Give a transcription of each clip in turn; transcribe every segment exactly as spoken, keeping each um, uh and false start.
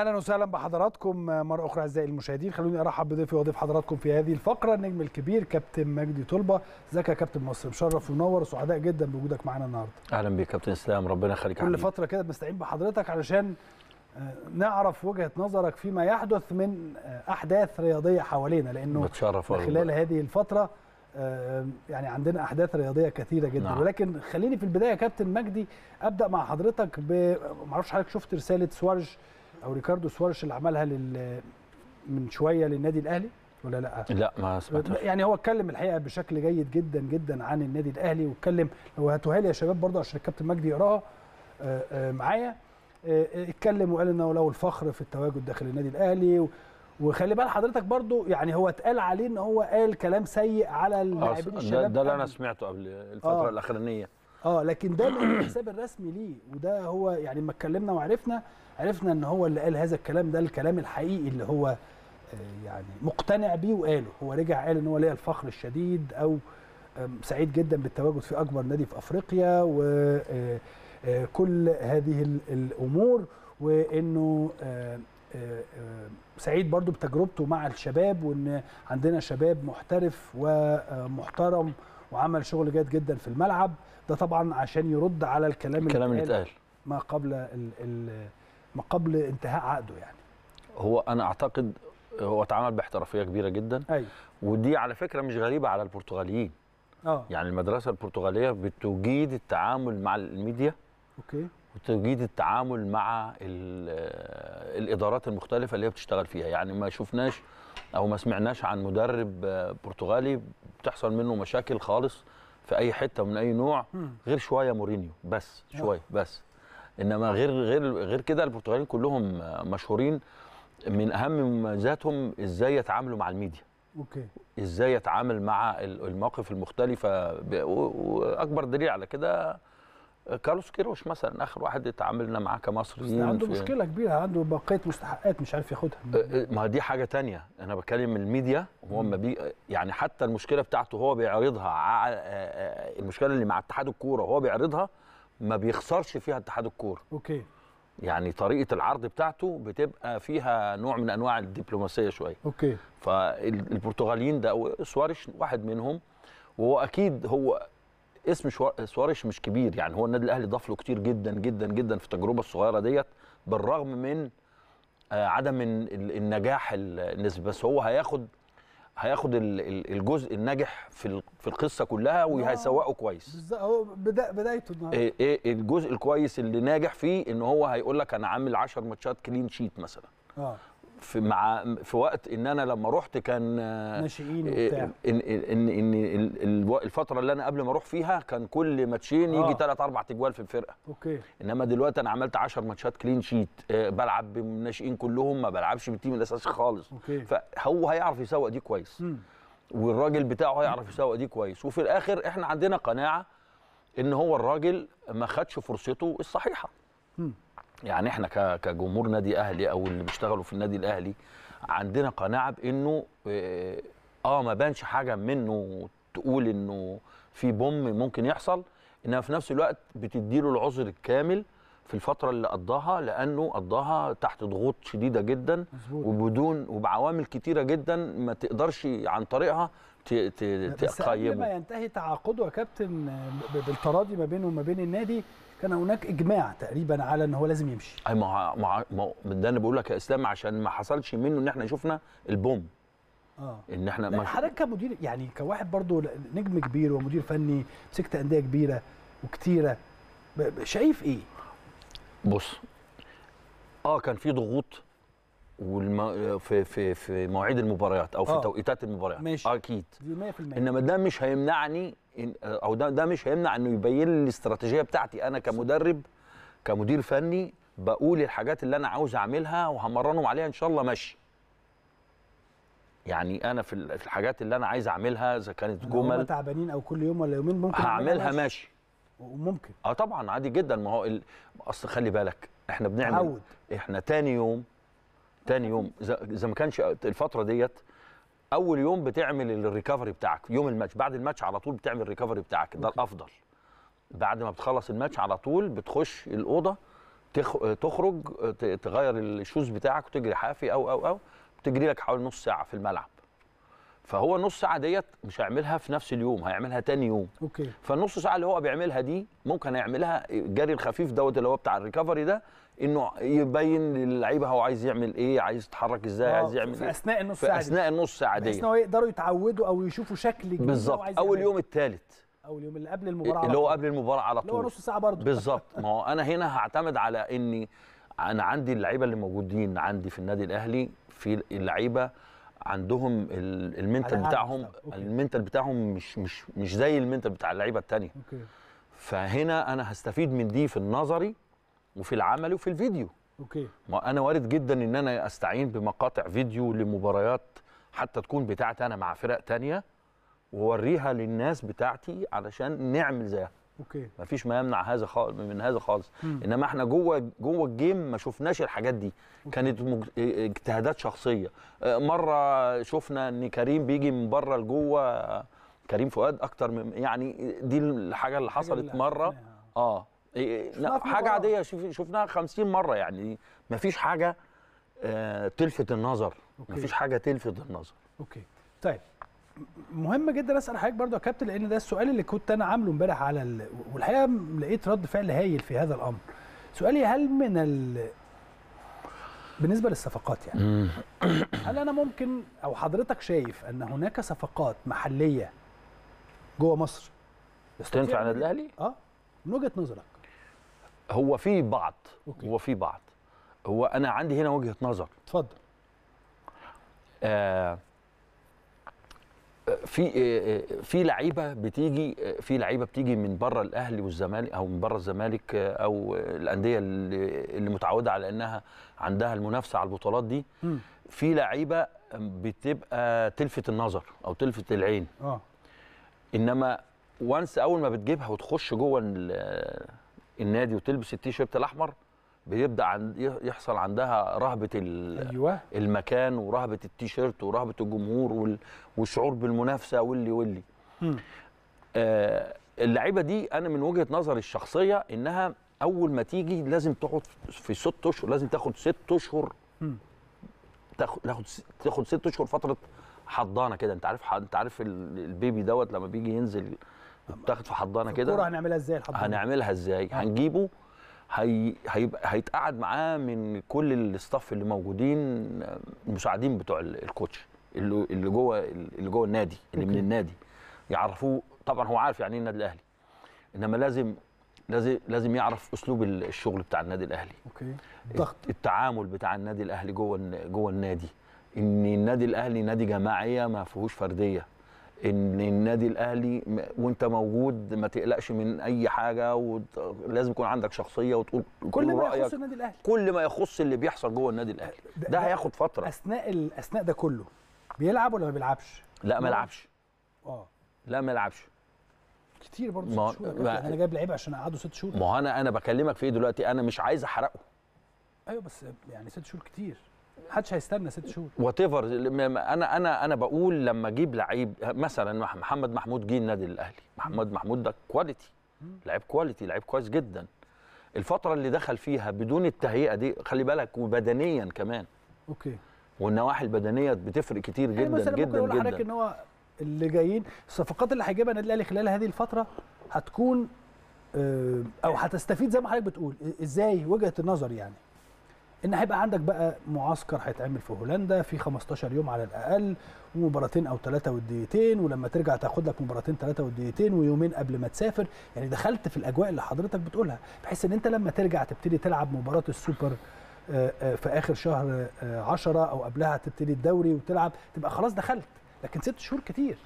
اهلا وسهلا بحضراتكم مره اخرى اعزائي المشاهدين. خلوني ارحب بضيفي وضيف حضراتكم في هذه الفقره النجم الكبير كابتن مجدى طلبة. ازيك يا كابتن مصر؟ مشرف ومنور وسعداء جدا بوجودك معانا النهارده. اهلا بيك كابتن اسلام، ربنا يخليك. كل فتره كده بنستعين بحضرتك علشان نعرف وجهه نظرك فيما يحدث من احداث رياضيه حوالينا، لانه خلال هذه الفتره يعني عندنا احداث رياضيه كثيره جدا. نعم. ولكن خليني في البدايه كابتن مجدي ابدا مع حضرتك ب معرفش حضرتك شفت رساله سواريش او ريكاردو سواريش اللي عملها لل من شويه للنادي الاهلي ولا لا؟ لا ما سمعتش. يعني هو اتكلم الحقيقه بشكل جيد جدا جدا عن النادي الاهلي، واتكلم لو هاتوها لي يا شباب برضه عشان الكابتن مجدي يقراها معايا. اتكلم وقال انه له الفخر في التواجد داخل النادي الاهلي، وخلي بال حضرتك برضو يعني هو اتقال عليه ان هو قال كلام سيء على اللاعبين الشباب. ده اللي انا سمعته قبل الفتره آه الاخرانيه اه لكن ده الحساب الرسمي ليه، وده هو يعني لما اتكلمنا وعرفنا عرفنا ان هو اللي قال هذا الكلام، ده الكلام الحقيقي اللي هو يعني مقتنع بيه وقاله. هو رجع قال ان هو ليه الفخر الشديد او سعيد جدا بالتواجد في اكبر نادي في افريقيا وكل هذه الامور، وانه سعيد برضو بتجربته مع الشباب، وان عندنا شباب محترف ومحترم وعمل شغل جيد جدا في الملعب. ده طبعا عشان يرد على الكلام اللي اتقال ما قبل ال ال ما قبل انتهاء عقده. يعني هو انا اعتقد هو اتعامل باحترافيه كبيره جدا. أيوة. ودي على فكره مش غريبه على البرتغاليين. اه يعني المدرسه البرتغاليه بتجيد التعامل مع الميديا، اوكي، وتجيد التعامل مع الادارات المختلفه اللي هي بتشتغل فيها. يعني ما شفناش او ما سمعناش عن مدرب برتغالي بتحصل منه مشاكل خالص في اي حته من اي نوع، غير شويه مورينيو بس، شويه بس، انما غير غير غير كده البرتغاليين كلهم مشهورين. من اهم مميزاتهم ازاي يتعاملوا مع الميديا، اوكي، ازاي يتعامل مع المواقف المختلفه. واكبر دليل على كده كارلوس كيروش مثلا، اخر واحد اتعاملنا معاه كمصريين. عنده مشكله كبيره، عنده بقيه مستحقات مش عارف ياخدها. ما دي حاجه ثانيه، انا بكلم الميديا وهو ما بي يعني حتى المشكله بتاعته هو بيعرضها، المشكله اللي مع اتحاد الكوره وهو بيعرضها ما بيخسرش فيها اتحاد الكوره. اوكي. يعني طريقه العرض بتاعته بتبقى فيها نوع من انواع الدبلوماسيه شويه. اوكي. فالبرتغاليين ده سواريش واحد منهم، وهو اكيد هو اسم سواريش مش كبير، يعني هو النادي الاهلي ضاف له كتير جدا جدا جدا في التجربه الصغيره ديت، بالرغم من عدم النجاح النسبي، بس هو هياخد هياخد الجزء الناجح في في القصه كلها وهيسوقه كويس. بالظبط، هو بدايته النهارده ايه الجزء الكويس اللي ناجح فيه، ان هو هيقول لك انا عامل عشر ماتشات كلين شيت مثلا. اه في مع في وقت ان انا لما رحت كان ناشئين وبتاع، ان ان ان الفتره اللي انا قبل ما اروح فيها كان كل ماتشين يجي ثلاث اربع تجوال في الفرقه. اوكي. انما دلوقتي انا عملت عشر ماتشات كلين شيت، بلعب بالناشئين كلهم، ما بلعبش بالتيم الاساسي خالص. أوكي. فهو هيعرف يسوق دي كويس، م. والراجل بتاعه هيعرف يسوق دي كويس. وفي الاخر احنا عندنا قناعه ان هو الراجل ما خدش فرصته الصحيحه. م. يعني احنا كجمهور نادي اهلي او اللي بيشتغلوا في النادي الاهلي عندنا قناعه بانه اه ما بانش حاجه منه تقول انه في بوم ممكن يحصل، انما في نفس الوقت بتديله العذر الكامل في الفتره اللي قضاها، لانه قضاها تحت ضغوط شديده جدا. مزبوط. وبدون وبعوامل كتيره جدا ما تقدرش عن طريقها تقيمه. بس قبل ما ينتهي تعاقده يا كابتن بالتراضي ما بينه وما بين النادي كان هناك اجماع تقريبا على ان هو لازم يمشي. اي ما ما ده انا بقول لك يا اسلام، عشان ما حصلش منه ان احنا شفنا البوم. اه ان احنا ما حضرتك كمدير يعني كواحد برضو نجم كبير ومدير فني مسكت انديه كبيره وكتيره، شايف ايه؟ بص، اه كان في ضغوط والم... في في في مواعيد المباريات او في آه. توقيتات المباريات. ماشي. اكيد دي مية في المية. انما ده مش هيمنعني او ده ده مش هيمنع انه يبين لي الاستراتيجيه بتاعتي انا كمدرب كمدير فني، بقول الحاجات اللي انا عاوز اعملها وهمرنهم عليها ان شاء الله. ماشي. يعني انا في الحاجات اللي انا عايز اعملها اذا كانت جمل تعبانين او كل يوم ولا يومين ممكن هعملها. ماشي. وممكن اه طبعا عادي جدا. ما هو ال... اصل خلي بالك احنا بنعمل عود. احنا تاني يوم تاني يوم اذا ما كانش الفتره ديت اول يوم بتعمل الريكفري بتاعك يوم الماتش، بعد الماتش على طول بتعمل الريكفري بتاعك. ده الافضل. بعد ما بتخلص الماتش على طول بتخش الاوضه تخرج تغير الشوز بتاعك وتجري حافي او او او بتجري لك حوالي نص ساعه في الملعب. فهو النص ساعه ديت مش هيعملها في نفس اليوم، هيعملها تاني يوم. اوكي. فالنص ساعه اللي هو بيعملها دي ممكن هيعملها الجري الخفيف دوت اللي هو بتاع الريكفري ده، انه يبين للعيبه هو عايز يعمل ايه، عايز يتحرك ازاي، عايز يعمل في ايه اثناء النص ساعه. اثناء النص ساعه دي بس ان هو يقدروا يتعودوا او يشوفوا شكل جديد. بالظبط. اول يوم الثالث او اليوم اللي قبل المباراه، اللي هو قبل المباراه على طول، اللي هو نص ساعه برضه. بالظبط. ما هو انا هنا هعتمد على اني انا عندي اللعيبه اللي موجودين عندي في النادي الاهلي، في اللعيبه عندهم المنتال بتاعهم، المنتال بتاعهم مش مش مش زي المنتال بتاع اللعيبه الثانيه. فهنا انا هستفيد من دي في النظري وفي العمل وفي الفيديو. اوكي. ما انا وارد جدا ان انا استعين بمقاطع فيديو لمباريات حتى تكون بتاعتي انا مع فرق ثانيه، ووريها للناس بتاعتي علشان نعمل زيها. اوكي. مفيش ما يمنع هذا خالص من هذا خالص. مم. انما احنا جوه جوه الجيم ما شفناش الحاجات دي. أوكي. كانت مج... اجتهادات شخصيه. مره شفنا ان كريم بيجي من بره لجوه، كريم فؤاد اكتر من يعني دي الحاجه اللي حصلت اللي مره. اه حاجه عاديه شفناها خمسين مره، يعني مفيش حاجه آه تلفت النظر. أوكي. مفيش حاجه تلفت النظر. اوكي. طيب مهم جدا اسال حضرتك برضو يا كابتن، لان ده السؤال اللي كنت انا عامله امبارح على ال... والحقيقه لقيت رد فعل هايل في هذا الامر. سؤالي هل من ال... بالنسبه للصفقات يعني هل انا ممكن او حضرتك شايف ان هناك صفقات محليه جوه مصر تنفع النادي الاهلي؟ اه من وجهه نظرك. هو في بعض. أوكي. هو في بعض. هو انا عندي هنا وجهه نظر. اتفضل. آه في في لعيبه بتيجي في لعيبه بتيجي من بره الاهلي والزمالك او من بره الزمالك او الانديه اللي متعوده على انها عندها المنافسه على البطولات دي. م. في لعيبه بتبقى تلفت النظر او تلفت العين. اه انما وانس اول ما بتجيبها وتخش جوه النادي وتلبس التيشيرت الاحمر بيبدا عند يحصل عندها رهبه أيوة. المكان ورهبه التيشيرت ورهبه الجمهور وال... والشعور بالمنافسه واللي واللي آه اللعيبه دي انا من وجهه نظري الشخصيه انها اول ما تيجي لازم تقعد في ست اشهر، لازم تاخد ست اشهر تاخد تاخد ست اشهر فتره حضانه كده. انت عارف ح... انت عارف البيبي دوت لما بيجي ينزل بتاخد في حضانه كده. الكوره هنعملها ازاي الحضانه؟ هنعملها ازاي؟ هنجيبه هي هيبقى هيتقعد معاه من كل الاستاف اللي موجودين، المساعدين بتوع الكوتش اللي اللي جوه اللي جوه النادي اللي okay. من النادي يعرفوه. طبعا هو عارف يعني ايه النادي الاهلي، انما لازم لازم لازم يعرف اسلوب الشغل بتاع النادي الاهلي. اوكي. okay. التعامل بتاع النادي الاهلي جوه جوه النادي، ان النادي الاهلي نادي جماعيه ما فيهوش فرديه، ان النادي الاهلي وانت موجود ما تقلقش من اي حاجه، ولازم يكون عندك شخصيه وتقول كل ما يخص النادي الاهلي، كل ما يخص اللي بيحصل جوه النادي الاهلي. ده, ده هياخد فتره. اثناء ال... اثناء ده كله بيلعب ولا ما بيلعبش؟ لا ما يلعبش. اه لا ما يلعبش كتير برضه. ما... ست شهور ما... انا جايب لعيب عشان اقعده ست شهور. ما هو انا انا بكلمك في ايه دلوقتي، انا مش عايز احرقه. ايوه بس يعني ست شهور كتير، محدش هيستنى ست شهور. وات ايفر. انا انا انا بقول لما اجيب لعيب مثلا محمد محمود جه النادي الاهلي، محمد محمود ده كواليتي، لعيب كواليتي، لعيب كويس جدا. الفتره اللي دخل فيها بدون التهيئه دي خلي بالك، وبدنيا كمان. اوكي. والنواحي البدنيه بتفرق كتير جدا جدا جدا. يعني مثلا ممكن اقول لحضرتك ان هو اللي جايين الصفقات اللي هيجيبها النادي الاهلي خلال هذه الفتره هتكون او هتستفيد زي ما حضرتك بتقول ازاي وجهه النظر، يعني ان هيبقى عندك بقى معسكر هيتعمل في هولندا في خمستاشر يوم على الاقل، ومباراتين او ثلاثه والدقيقتين، ولما ترجع تاخد لك مباراتين ثلاثه والدقيقتين ويومين قبل ما تسافر. يعني دخلت في الاجواء اللي حضرتك بتقولها، بحيث ان انت لما ترجع تبتدي تلعب مباراه السوبر في اخر شهر عشرة او قبلها تبتدي الدوري وتلعب، تبقى خلاص دخلت. لكن ست شهور كتير.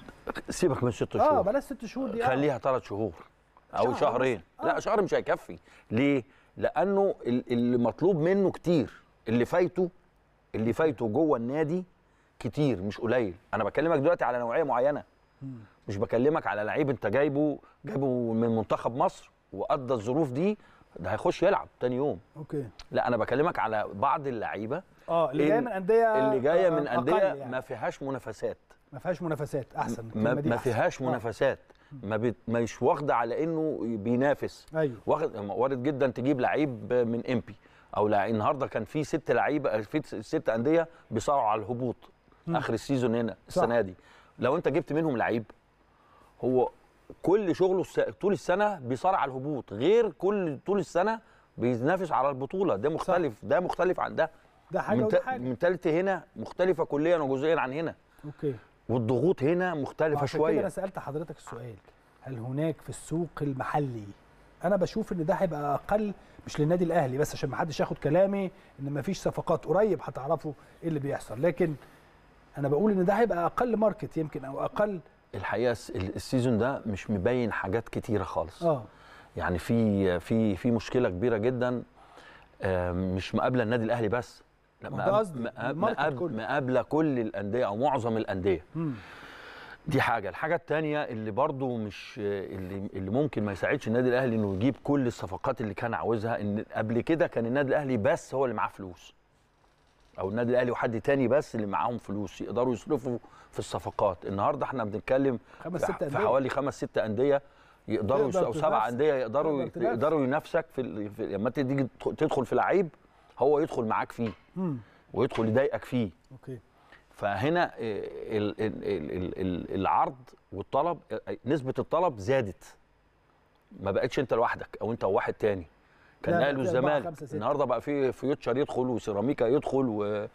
سيبك من ست شهور. اه بلاش ست شهور دي، خليها ثلاث شهور او شهر شهرين. آه. لا شهر مش هيكفي. ليه؟ لانه اللي مطلوب منه كتير، اللي فايته اللي فايته جوه النادي كتير مش قليل. انا بكلمك دلوقتي على نوعيه معينه، مش بكلمك على لعيب انت جايبه جايبه من منتخب مصر وقضى الظروف دي ده هيخش يلعب تاني يوم. اوكي. لا انا بكلمك على بعض اللعيبه اه اللي جايه من انديه اللي جايه من انديه يعني. ما فيهاش منافسات. ما فيهاش منافسات احسن. ما, ما فيهاش منافسات. ما مش واخده على انه بينافس. ايوه واخد، وارد جدا تجيب لعيب من امبي او لعيب. النهارده كان في ست لعيبه في ست انديه بيصارعوا على الهبوط م. اخر السيزون هنا السنه صح. دي لو انت جبت منهم لعيب هو كل شغله طول السنه بيصارع على الهبوط، غير كل طول السنه بينافس على البطوله. ده مختلف صح. ده مختلف عن ده، ده حاجه وده حاجه. المنتاليتي هنا مختلفه كليا وجزئيا عن هنا. اوكي. والضغوط هنا مختلفه شويه. انا سالت حضرتك السؤال، هل هناك في السوق المحلي؟ انا بشوف ان ده هيبقى اقل، مش للنادي الاهلي بس عشان ما حدش ياخد كلامي ان ما فيش صفقات، قريب هتعرفوا ايه اللي بيحصل، لكن انا بقول ان ده هيبقى اقل ماركت يمكن او اقل. الحقيقه السيزون ده مش مبين حاجات كتيره خالص. اه يعني في في في مشكله كبيره جدا مش مقابله النادي الاهلي بس، مقابله كل الانديه او معظم الانديه. دي حاجه. الحاجه الثانيه اللي برضو مش اللي, اللي ممكن ما يساعدش النادي الاهلي انه يجيب كل الصفقات اللي كان عاوزها، ان قبل كده كان النادي الاهلي بس هو اللي معاه فلوس، او النادي الاهلي وحد تاني بس اللي معاهم فلوس يقدروا يصرفوا في الصفقات. النهارده احنا بنتكلم في حوالي خمس ست انديه يقدروا او سبع انديه يقدروا يقدروا ينافسك في لما تيجي تدخل في لعيب هو يدخل معاك فيه مم. ويدخل يضايقك فيه. اوكي. فهنا العرض والطلب، نسبه الطلب زادت، ما بقتش انت لوحدك او انت وواحد تاني. كان الاهلي والزمالك، النهارده بقى في فيوتشر يدخل وسيراميكا يدخل و...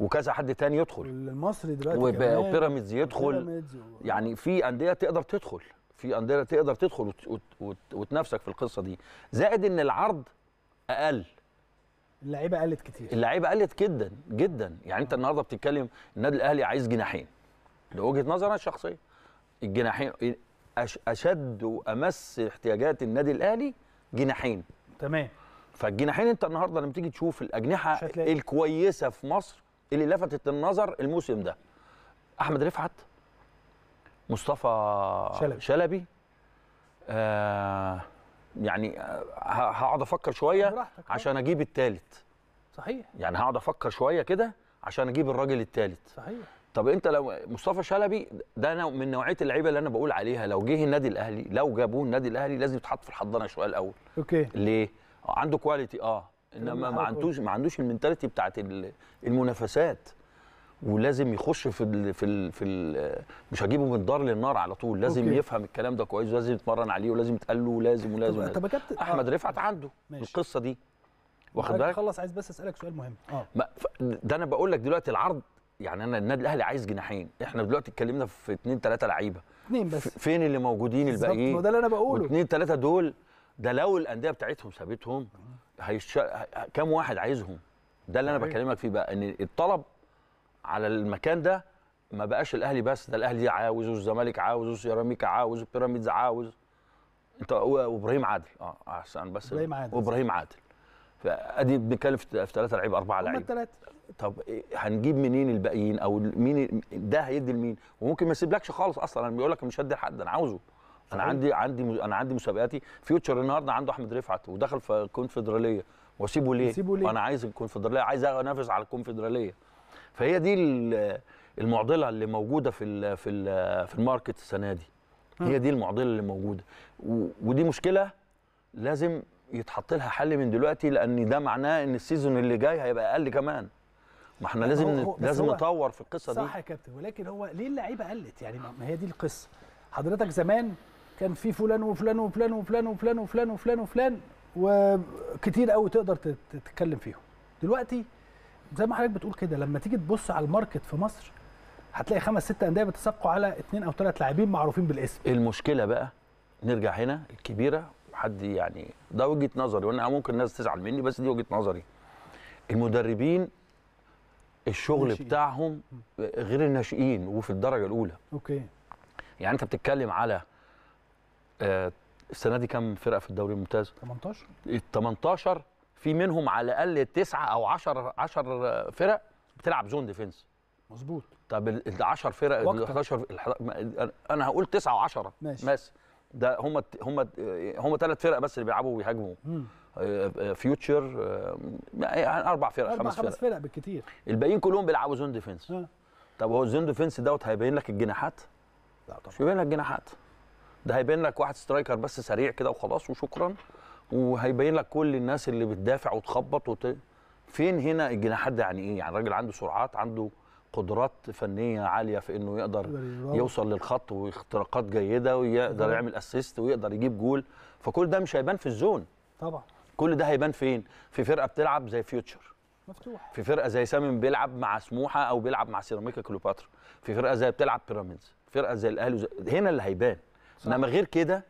وكذا حد تاني يدخل، المصري دلوقتي وبيراميدز يدخل. يعني في انديه تقدر تدخل، في انديه تقدر تدخل وت... وت... وتنافسك في القصه دي، زائد ان العرض اقل، اللعيبه قلت كتير، اللعيبه قلت جدا جدا. يعني انت النهارده بتتكلم النادي الاهلي عايز جناحين، لوجهه نظري الشخصيه الجناحين اشد وامس احتياجات النادي الاهلي جناحين. تمام. فالجناحين انت النهارده لما تيجي تشوف الاجنحه الكويسه في مصر اللي لفتت النظر الموسم ده، احمد رفعت، مصطفى شلبي, شلبي. آه يعني هقعد افكر شويه عشان اجيب الثالث. صحيح. يعني هقعد افكر شويه كده عشان اجيب الراجل الثالث. صحيح. طب انت لو مصطفى شلبي ده أنا من نوعيه اللعيبه اللي انا بقول عليها لو جه النادي الاهلي، لو جابوه النادي الاهلي لازم يتحط في الحضانه شويه الاول. اوكي. ليه؟ عنده كواليتي اه، انما ما عندوش ما عندوش المنتاليتي بتاعت المنافسات، ولازم يخش في ال في ال في ال مش هجيبه من الدار للنار على طول، لازم أوكي. يفهم الكلام ده كويس، ولازم يتمرن عليه، ولازم يتقال له، ولازم ولازم, ولازم. طب كابتن احمد رفعت عنده ماشي. القصه دي واخد بالك؟ خلص، عايز بس اسالك سؤال مهم. اه ده انا بقول لك دلوقتي العرض، يعني انا النادي الاهلي عايز جناحين، احنا دلوقتي اتكلمنا في اثنين ثلاثه لعيبه، اثنين بس، فين اللي موجودين الباقيين؟ ده اللي انا بقوله، اثنين ثلاثه دول ده لو الانديه بتاعتهم سابتهم هيش... كام واحد عايزهم؟ ده اللي انا بكلمك فيه بقى، ان الطلب على المكان ده ما بقاش الاهلي بس، ده الاهلي عاوز والزمالك عاوز وسيراميكا عاوز وبيراميدز عاوز انت وابراهيم عادل اه احسن بس وابراهيم عادل. فادي بنتكلم في ثلاثه لعيبه اربعه لعيبه، طب هنجيب منين الباقيين؟ او مين ده هيدي لمين؟ وممكن ما يسيبلكش خالص اصلا، انا بيقول لك مش هدي لحد، انا عاوزه، انا عندي عندي انا عندي مسابقاتي. فيوتشر النهارده عنده احمد رفعت ودخل في الكونفدراليه، واسيبه ليه؟ انا عايز الكونفدراليه، عايز انافس على الكونفدراليه. فهي دي المعضله اللي موجوده في ال في ال في الماركت السنه دي، هي دي المعضله اللي موجوده، ودي مشكله لازم يتحط لها حل من دلوقتي، لان ده معناه ان السيزون اللي جاي هيبقى اقل كمان. ما احنا لازم هو لازم نطور في القصه صح دي. صح يا كابتن، ولكن هو ليه اللعيبه قلت؟ يعني ما هي دي القصه. حضرتك زمان كان في فلان وفلان وفلان وفلان وفلان وفلان وفلان وفلان وكتير قوي تقدر تتكلم فيهم. دلوقتي زي ما حضرتك بتقول كده، لما تيجي تبص على الماركت في مصر هتلاقي خمس ست انديه بيتسابقوا على اثنين او ثلاث لاعبين معروفين بالاسم. المشكله بقى نرجع هنا الكبيره، حد يعني ده وجهه نظري، وانا ممكن الناس تزعل مني بس دي وجهه نظري. المدربين الشغل ناشئين. بتاعهم غير الناشئين وفي الدرجه الاولى. اوكي. يعني انت بتتكلم على آه السنه دي كام فرقه في الدوري الممتاز؟ ثمانية عشر. ال ثمانية عشر في منهم على الاقل تسعه او عشر عشر فرق بتلعب زون ديفنس. مظبوط. طب ال عشر فرق ال حداشر انا هقول تسعه و10 ماشي بس، ده هم هم هم ثلاث فرق بس اللي بيلعبوا وبيهاجموا، فيوتشر اربع فرق أربع خمس, خمس فرق خمس فرق بالكتير، الباقيين كلهم بيلعبوا زون ديفنس. طب هو الزون ديفنس دوت هيبين لك الجناحات؟ لا طبعا مش هيبين لك الجناحات. ده هيبين لك واحد سترايكر بس سريع كده وخلاص وشكرا، وهيبين لك كل الناس اللي بتدافع وتخبط وت... فين هنا الجناحات ده يعني ايه؟ يعني الراجل عنده سرعات، عنده قدرات فنيه عاليه في انه يقدر يوصل للخط واختراقات جيده ويقدر يعمل اسيست ويقدر يجيب جول، فكل ده مش هيبان في الزون. طبعا كل ده هيبان فين؟ في فرقه بتلعب زي فيوتشر مفتوح، في فرقه زي سامم بيلعب مع سموحه او بيلعب مع سيراميكا كليوباترا، في فرقه زي بتلعب بيراميدز، فرقه زي الاهلي وزي... هنا اللي هيبان، انما غير كده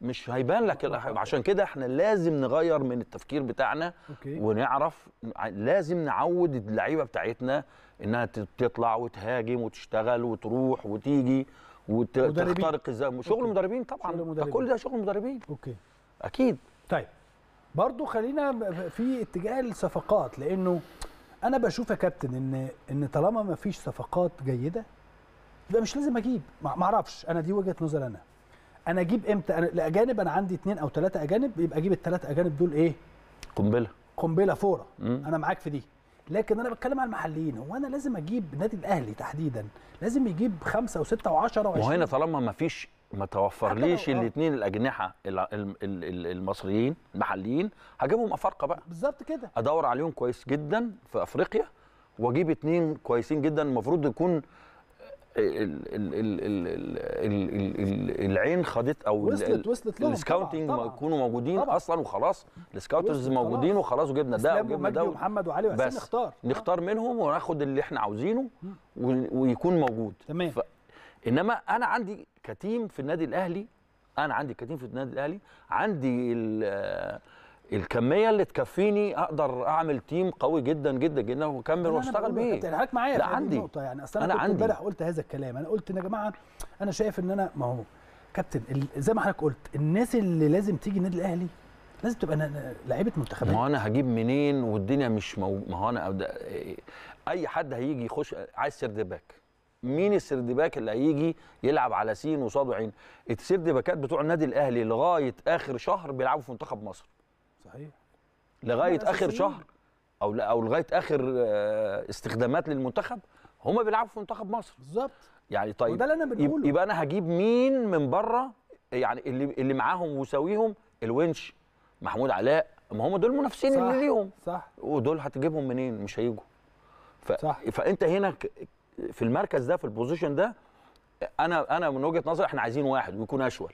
مش هيبان لك. عشان كده احنا لازم نغير من التفكير بتاعنا أوكي. ونعرف لازم نعود اللعيبه بتاعتنا انها تطلع وتهاجم وتشتغل وتروح وتيجي وتخترق الزمن. شغل مدربين طبعا، ده كل ده شغل مدربين اوكي اكيد. طيب برضو خلينا في اتجاه الصفقات، لانه انا بشوف يا كابتن ان ان طالما ما فيش صفقات جيده يبقى مش لازم اجيب. ما اعرفش، انا دي وجهه نظر. انا انا اجيب امتى؟ أنا الاجانب انا عندي اثنين او ثلاثه اجانب، يبقى اجيب الثلاثه اجانب دول ايه؟ قنبله قنبله فوره. مم. انا معاك في دي، لكن انا بتكلم على المحليين. هو انا لازم اجيب النادي الاهلي تحديدا لازم يجيب خمسه وسته وعشرة وعشرين؟ وهنا طالما ما فيش ما توفر ليش الاثنين الاجنحه المصريين المحليين هجيبهم افارقه بقى بالظبط كده، ادور عليهم كويس جدا في افريقيا واجيب اثنين كويسين جدا. المفروض يكون العين خدت او وصلت وصلت لهم السكاوتنج يكونوا موجودين طبعًا. اصلا وخلاص السكاوترز موجودين وخلاص وجبنا ده وجبنا ده ومحمد وعلي وحسين، نختار نختار منهم وناخد اللي احنا عاوزينه ويكون موجود تمام. ف... انما انا عندي كتيم في النادي الاهلي، انا عندي كتيم في النادي الاهلي عندي ال... الكميه اللي تكفيني اقدر اعمل تيم قوي جدا جدا جدا واكمل واشتغل بيه. انا حضرتك معايا في عندي النقطه يعني، اصل انا كنت امبارح قلت هذا الكلام. انا قلت يا جماعه انا شايف ان انا ما هو كابتن زي ما حضرتك قلت الناس اللي لازم تيجي النادي الاهلي لازم تبقى لعيبه منتخبات. ما هو انا هجيب منين والدنيا مش مو... ما هو انا أبدأ... اي حد هيجي يخش عايز سيرد باك، مين السيرد باك اللي هيجي يلعب على س وصاد وعين؟ السيرد باكات بتوع النادي الاهلي لغايه اخر شهر بيلعبوا في منتخب مصر صحيح، لغايه اخر شهر او او لغايه اخر استخدامات للمنتخب هم بيلعبوا في منتخب مصر بالظبط يعني. طيب وده اللي انا بنقوله. يبقى انا هجيب مين من بره يعني اللي اللي معاهم وساويهم؟ الونش، محمود علاء، ما هم دول المنافسين اللي ليهم صح، ودول هتجيبهم منين؟ مش هيجوا. ف... فانت هنا في المركز ده في البوزيشن ده انا انا من وجهه نظري احنا عايزين واحد ويكون اشول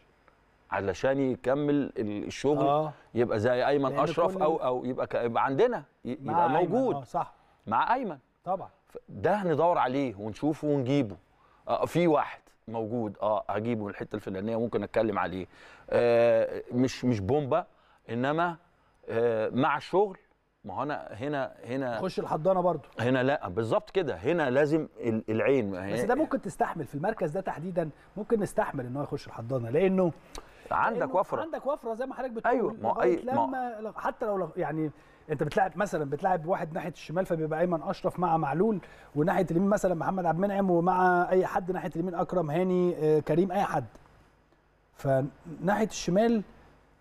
علشان يكمل الشغل آه. يبقى زي ايمن اشرف او او يبقى, ك... يبقى عندنا يبقى موجود آه صح. مع ايمن طبعا ده هندور عليه ونشوفه ونجيبه. آه في واحد موجود اه هجيبه من الحته الفلانيه ممكن اتكلم عليه. آه مش مش بومبا، انما آه مع الشغل. ما هو انا هنا هنا خش الحضانه برضو هنا لا بالظبط كده، هنا لازم العين. بس ده ممكن تستحمل في المركز ده تحديدا، ممكن نستحمل ان هو يخش الحضانه لانه عندك وفره، عندك وفره زي ما حضرتك بتقول. ايوه ما أي... لما ما... حتى لو يعني انت بتلعب مثلا بتلعب واحد ناحيه الشمال فبيبقى ايمن اشرف مع معلول، وناحيه اليمين مثلا محمد عبد المنعم، ومع اي حد ناحيه اليمين اكرم هاني آه كريم اي حد. فناحيه الشمال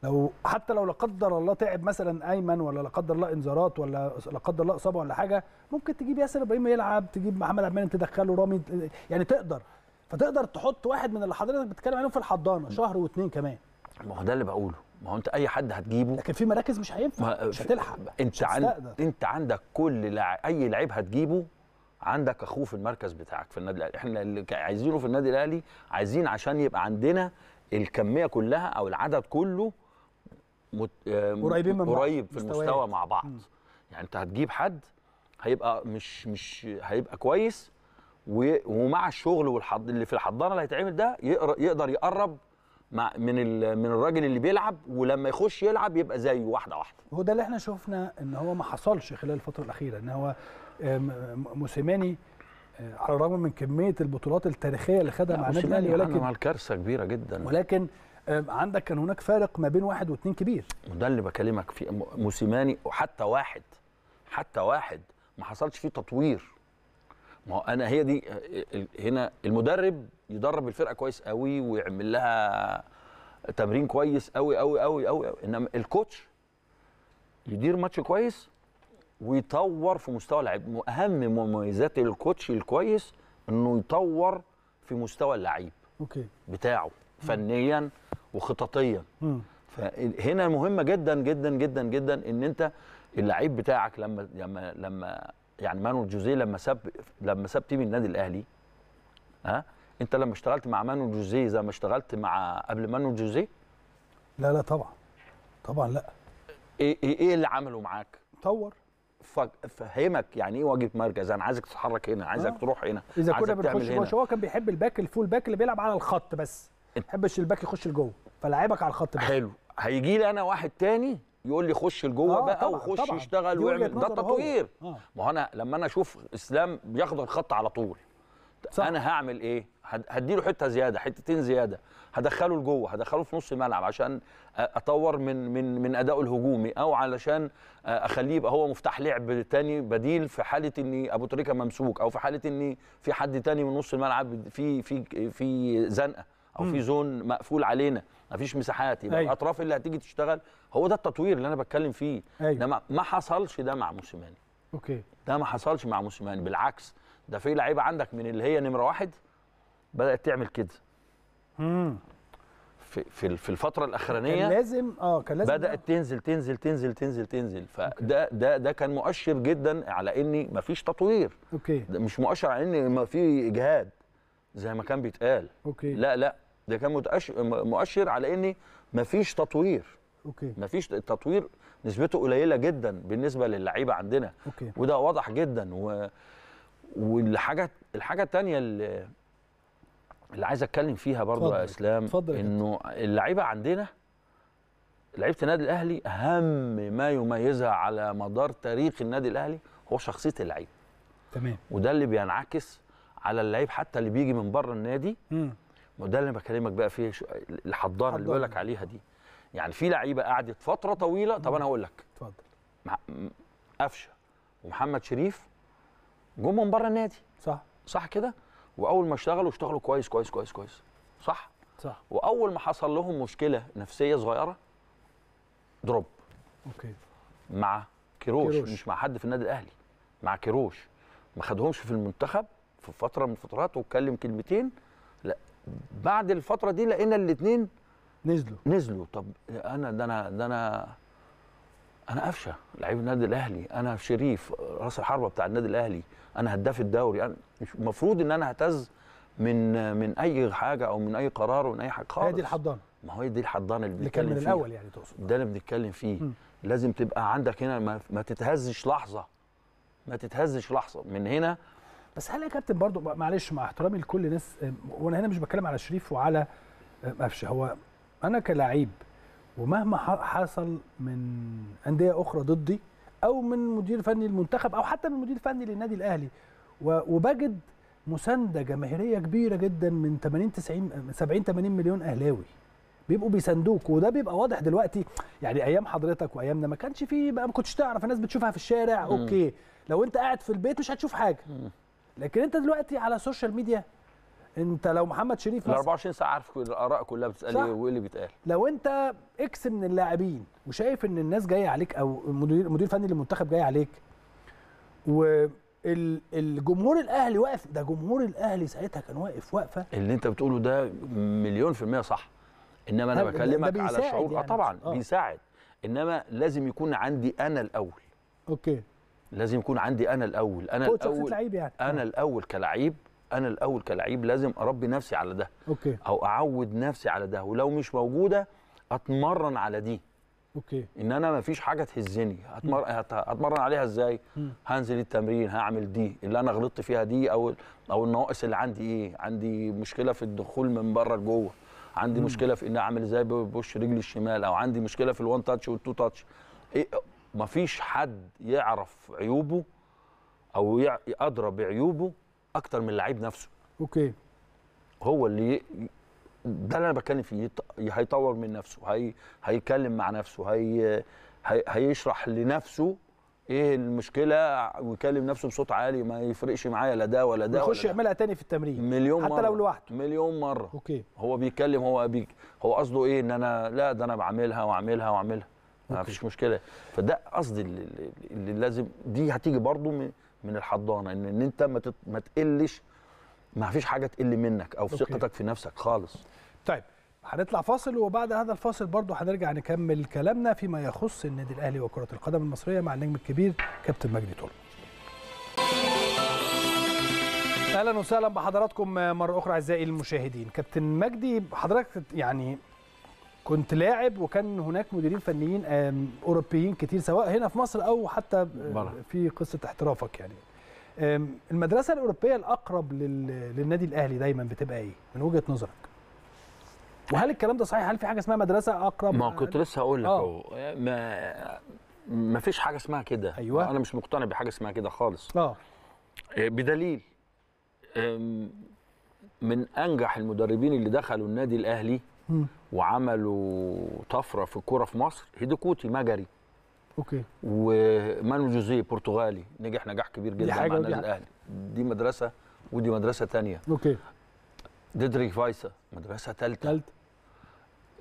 لو حتى لو لا قدر الله تعب مثلا ايمن، ولا لا قدر الله انذارات، ولا لا قدر الله اصابه ولا حاجه، ممكن تجيب ياسر ابراهيم يلعب، تجيب محمد عبد المنعم تدخله، رامي يعني تقدر. فتقدر تحط واحد من اللي حضرتك بتتكلم عليهم في الحضانه شهر واثنين كمان. ما هو ده اللي بقوله، ما هو انت اي حد هتجيبه، لكن في مراكز مش هينفع مش هتلحق. انت عن... انت عندك كل لع... اي لعيب هتجيبه عندك اخوه في المركز بتاعك في النادي الاهلي. احنا اللي عايزينه في النادي الاهلي عايزين عشان يبقى عندنا الكميه كلها او العدد كله مت... قريبين من بعض، قريب في مستويات. المستوى مع بعض. م. يعني انت هتجيب حد هيبقى مش مش هيبقى كويس و... ومع الشغل والحض اللي في الحضانه اللي هيتعمل ده يقدر يقرب مع من ال... من الراجل اللي بيلعب، ولما يخش يلعب يبقى زيه واحده واحده. هو ده اللي احنا شفنا ان هو ما حصلش خلال الفتره الاخيره، ان هو موسيماني على الرغم من كميه البطولات التاريخيه اللي خدها مع النادي الاهلي، ولكن مع الكارثه كبيره جدا، ولكن عندك كان هناك فارق ما بين واحد واثنين كبير. وده اللي بكلمك فيه، موسيماني وحتى واحد حتى واحد ما حصلش فيه تطوير. ما انا هي دي هنا المدرب يدرب الفرقه كويس قوي ويعمل لها تمرين كويس قوي قوي قوي قوي، انما الكوتش يدير ماتش كويس ويطور في مستوى اللعيب. اهم مميزات الكوتش الكويس انه يطور في مستوى اللعيب اوكي بتاعه فنيا وخططيا. فهنا مهمه جدا جدا جدا جدا ان انت اللعيب بتاعك لما لما لما يعني مانويل جوزيه لما ساب لما ساب تيم النادي الاهلي، ها انت لما اشتغلت مع مانويل جوزيه زي ما اشتغلت مع قبل مانويل جوزيه؟ لا لا طبعا طبعا لا. ايه ايه اللي عمله معاك؟ طور، فهمك يعني ايه واجب مركز، انا عايزك تتحرك هنا، عايزك آه. تروح هنا، اذا كنا بنخش جوه. هو كان بيحب الباك الفول باك اللي بيلعب على الخط بس، ما بيحبش الباك يخش لجوه، فلاعبك على الخط بس. حلو، هيجي لي انا واحد تاني يقول لي خش لجوه آه بقى وخش يشتغل ويعمل، ده تطوير. آه. ما هو انا لما انا اشوف اسلام بياخد الخط على طول صح. انا هعمل ايه؟ هديله حته زياده، حتتين زياده، هدخله لجوه، هدخله في نص الملعب عشان اطور من من من ادائه الهجومي، او علشان اخليه يبقى هو مفتاح لعب تاني بديل في حاله ان ابو تريكه ممسوك، او في حاله ان في حد تاني من نص الملعب في في في زنقه، او م. في زون مقفول علينا، مفيش مساحات، يبقى أيوة. الاطراف اللي هتيجي تشتغل، هو ده التطوير اللي انا بتكلم فيه. أيوة. ما, ما حصلش ده مع موسيماني. اوكي. ده ما حصلش مع موسيماني، بالعكس ده في لعيبه عندك من اللي هي نمره واحد بدات تعمل كده. امم في في في الفتره الاخرانيه كان لازم اه كان لازم بدات تنزل تنزل تنزل تنزل تنزل، فده ده ده كان مؤشر جدا على ان مفيش تطوير. اوكي. ده مش مؤشر على ان ما في اجهاد زي ما كان بيتقال. اوكي. لا لا، ده كان مؤشر على ان مفيش تطوير. اوكي. مفيش تطوير، نسبته قليله جدا بالنسبه للعيبه عندنا. أوكي. وده واضح جدا. و والحاجه الحاجه الثانيه اللي, اللي عايز اتكلم فيها برضو يا اسلام، انه اللعيبه عندنا، لعيبه النادي الاهلي اهم ما يميزها على مدار تاريخ النادي الاهلي هو شخصيه اللعيب. تمام. وده اللي بينعكس على اللعيب حتى اللي بيجي من بره النادي. امم وده اللي بكلمك بقى فيه، الحضاره اللي بقول لك عليها دي. يعني في لعيبه قعدت فتره طويله. طب انا هقول لك، اتفضل. قفشه ومحمد شريف جم من بره النادي، صح صح كده، واول ما اشتغلوا اشتغلوا كويس كويس كويس كويس، صح صح، واول ما حصل لهم مشكله نفسيه صغيره دروب. اوكي. مع كيروش، كيروش. مش مع حد في النادي الاهلي، مع كيروش. ما خدهمش في المنتخب في فتره من الفترات واتكلم كلمتين، لا بعد الفتره دي لقينا الاثنين نزلوا نزلوا. طب انا ده انا ده انا أنا قفشة لعيب النادي الأهلي، أنا شريف رأس الحربة بتاع النادي الأهلي، أنا هداف الدوري، أنا المفروض إن أنا اهتز من من أي حاجة أو من أي قرار ومن أي حاجة خالص. هي دي الحضانة. ما هو دي الحضانة اللي بنتكلم فيها. اللي كان من الأول يعني تقصد. ده اللي بنتكلم فيه. م. لازم تبقى عندك هنا، ما, ما تتهزش لحظة. ما تتهزش لحظة من هنا. بس هل يا كابتن برضو معلش مع احترامي لكل الناس، وأنا هنا مش بتكلم على شريف وعلى قفشة، هو أنا كلاعب ومهما حصل من انديه اخرى ضدي او من مدير فني المنتخب او حتى من مدير فني للنادي الاهلي، وبجد مسانده جماهيريه كبيره جدا من ثمانين تسعين سبعين ثمانين مليون اهلاوي بيبقوا بيساندوك. وده بيبقى واضح دلوقتي، يعني ايام حضرتك وايامنا ما كانش فيه بقى، ما كنتش تعرف، الناس بتشوفها في الشارع. اوكي، لو انت قاعد في البيت مش هتشوف حاجه، لكن انت دلوقتي على السوشيال ميديا، انت لو محمد شريف ال أربعة وعشرين ساعه عارف الاراء كلها بتسال ايه وايه اللي بيتقال. لو انت اكس من اللاعبين وشايف ان الناس جايه عليك، او مدير مدير فني للمنتخب جاي عليك، والجمهور الاهلي واقف، ده جمهور الاهلي ساعتها كان واقف واقفه. اللي انت بتقوله ده مليون في الميه صح، انما انا بكلمك على شعور. يعني اه طبعا آه. بيساعد، انما لازم يكون عندي انا الاول. اوكي. لازم يكون عندي انا الاول، انا الاول يعني. انا الاول كلاعب، أنا الأول كلاعب لازم أربي نفسي على ده. أوكي. أو أعود نفسي على ده، ولو مش موجودة أتمرن على دي. أوكي. إن أنا مفيش حاجة تهزني، هتمر... هتمرن عليها إزاي؟ م. هنزل التمرين، هعمل دي اللي أنا غلطت فيها دي، أو أو النواقص اللي عندي إيه؟ عندي مشكلة في الدخول من بره لجوه، عندي م. مشكلة في إن أعمل إزاي بوش رجلي الشمال، أو عندي مشكلة في الوان تاتش والتو تاتش. إيه؟ مفيش حد يعرف عيوبه أو يع... أدرى بعيوبه اكتر من اللعيب نفسه. اوكي. هو اللي ده اللي انا بتكلم فيه، هيطور من نفسه، هي هيتكلم مع نفسه، هي هيشرح لنفسه ايه المشكله، ويكلم نفسه بصوت عالي، ما يفرقش معايا لا ده ولا ده، يخش يعملها تاني في التمرين مليون حتى مره، لو لوحده مليون مره. اوكي. هو بيتكلم، هو بي هو قصده ايه؟ ان انا لا ده انا بعملها واعملها واعملها، ما فيش مشكله. فده قصدي اللي, اللي لازم، دي هتيجي برضو من من الحضانه، ان ان انت ما, ما تقلش، ما فيش حاجه تقل منك او في ثقتك في نفسك خالص. طيب هنطلع فاصل، وبعد هذا الفاصل برضه هنرجع نكمل كلامنا فيما يخص النادي الأهلي وكرة القدم المصرية مع النجم الكبير كابتن مجدى طلبة. اهلا وسهلا بحضراتكم مره اخرى اعزائي المشاهدين. كابتن مجدي، حضرتك يعني كنت لاعب وكان هناك مديرين فنيين اوروبيين كتير سواء هنا في مصر او حتى في قصه احترافك، يعني المدرسه الاوروبيه الاقرب للنادي الاهلي دايما بتبقى ايه من وجهه نظرك؟ وهل الكلام ده صحيح؟ هل في حاجه اسمها مدرسه اقرب؟ ما كنت لسه هقول لك اهو، ما ما فيش حاجه اسمها كده. أيوة. انا مش مقتنع بحاجه اسمها كده خالص. اه بدليل من أنجح المدربين اللي دخلوا النادي الأهلي وعملوا طفرة في الكورة في مصر هيدي كوتي مجري، اوكي، ومانو جوزيه برتغالي نجح نجاح كبير جدا مع النادي الأهلي. دي مدرسة ودي مدرسة تانية. اوكي. ديدريك فايسا مدرسة ثالثة ثالثة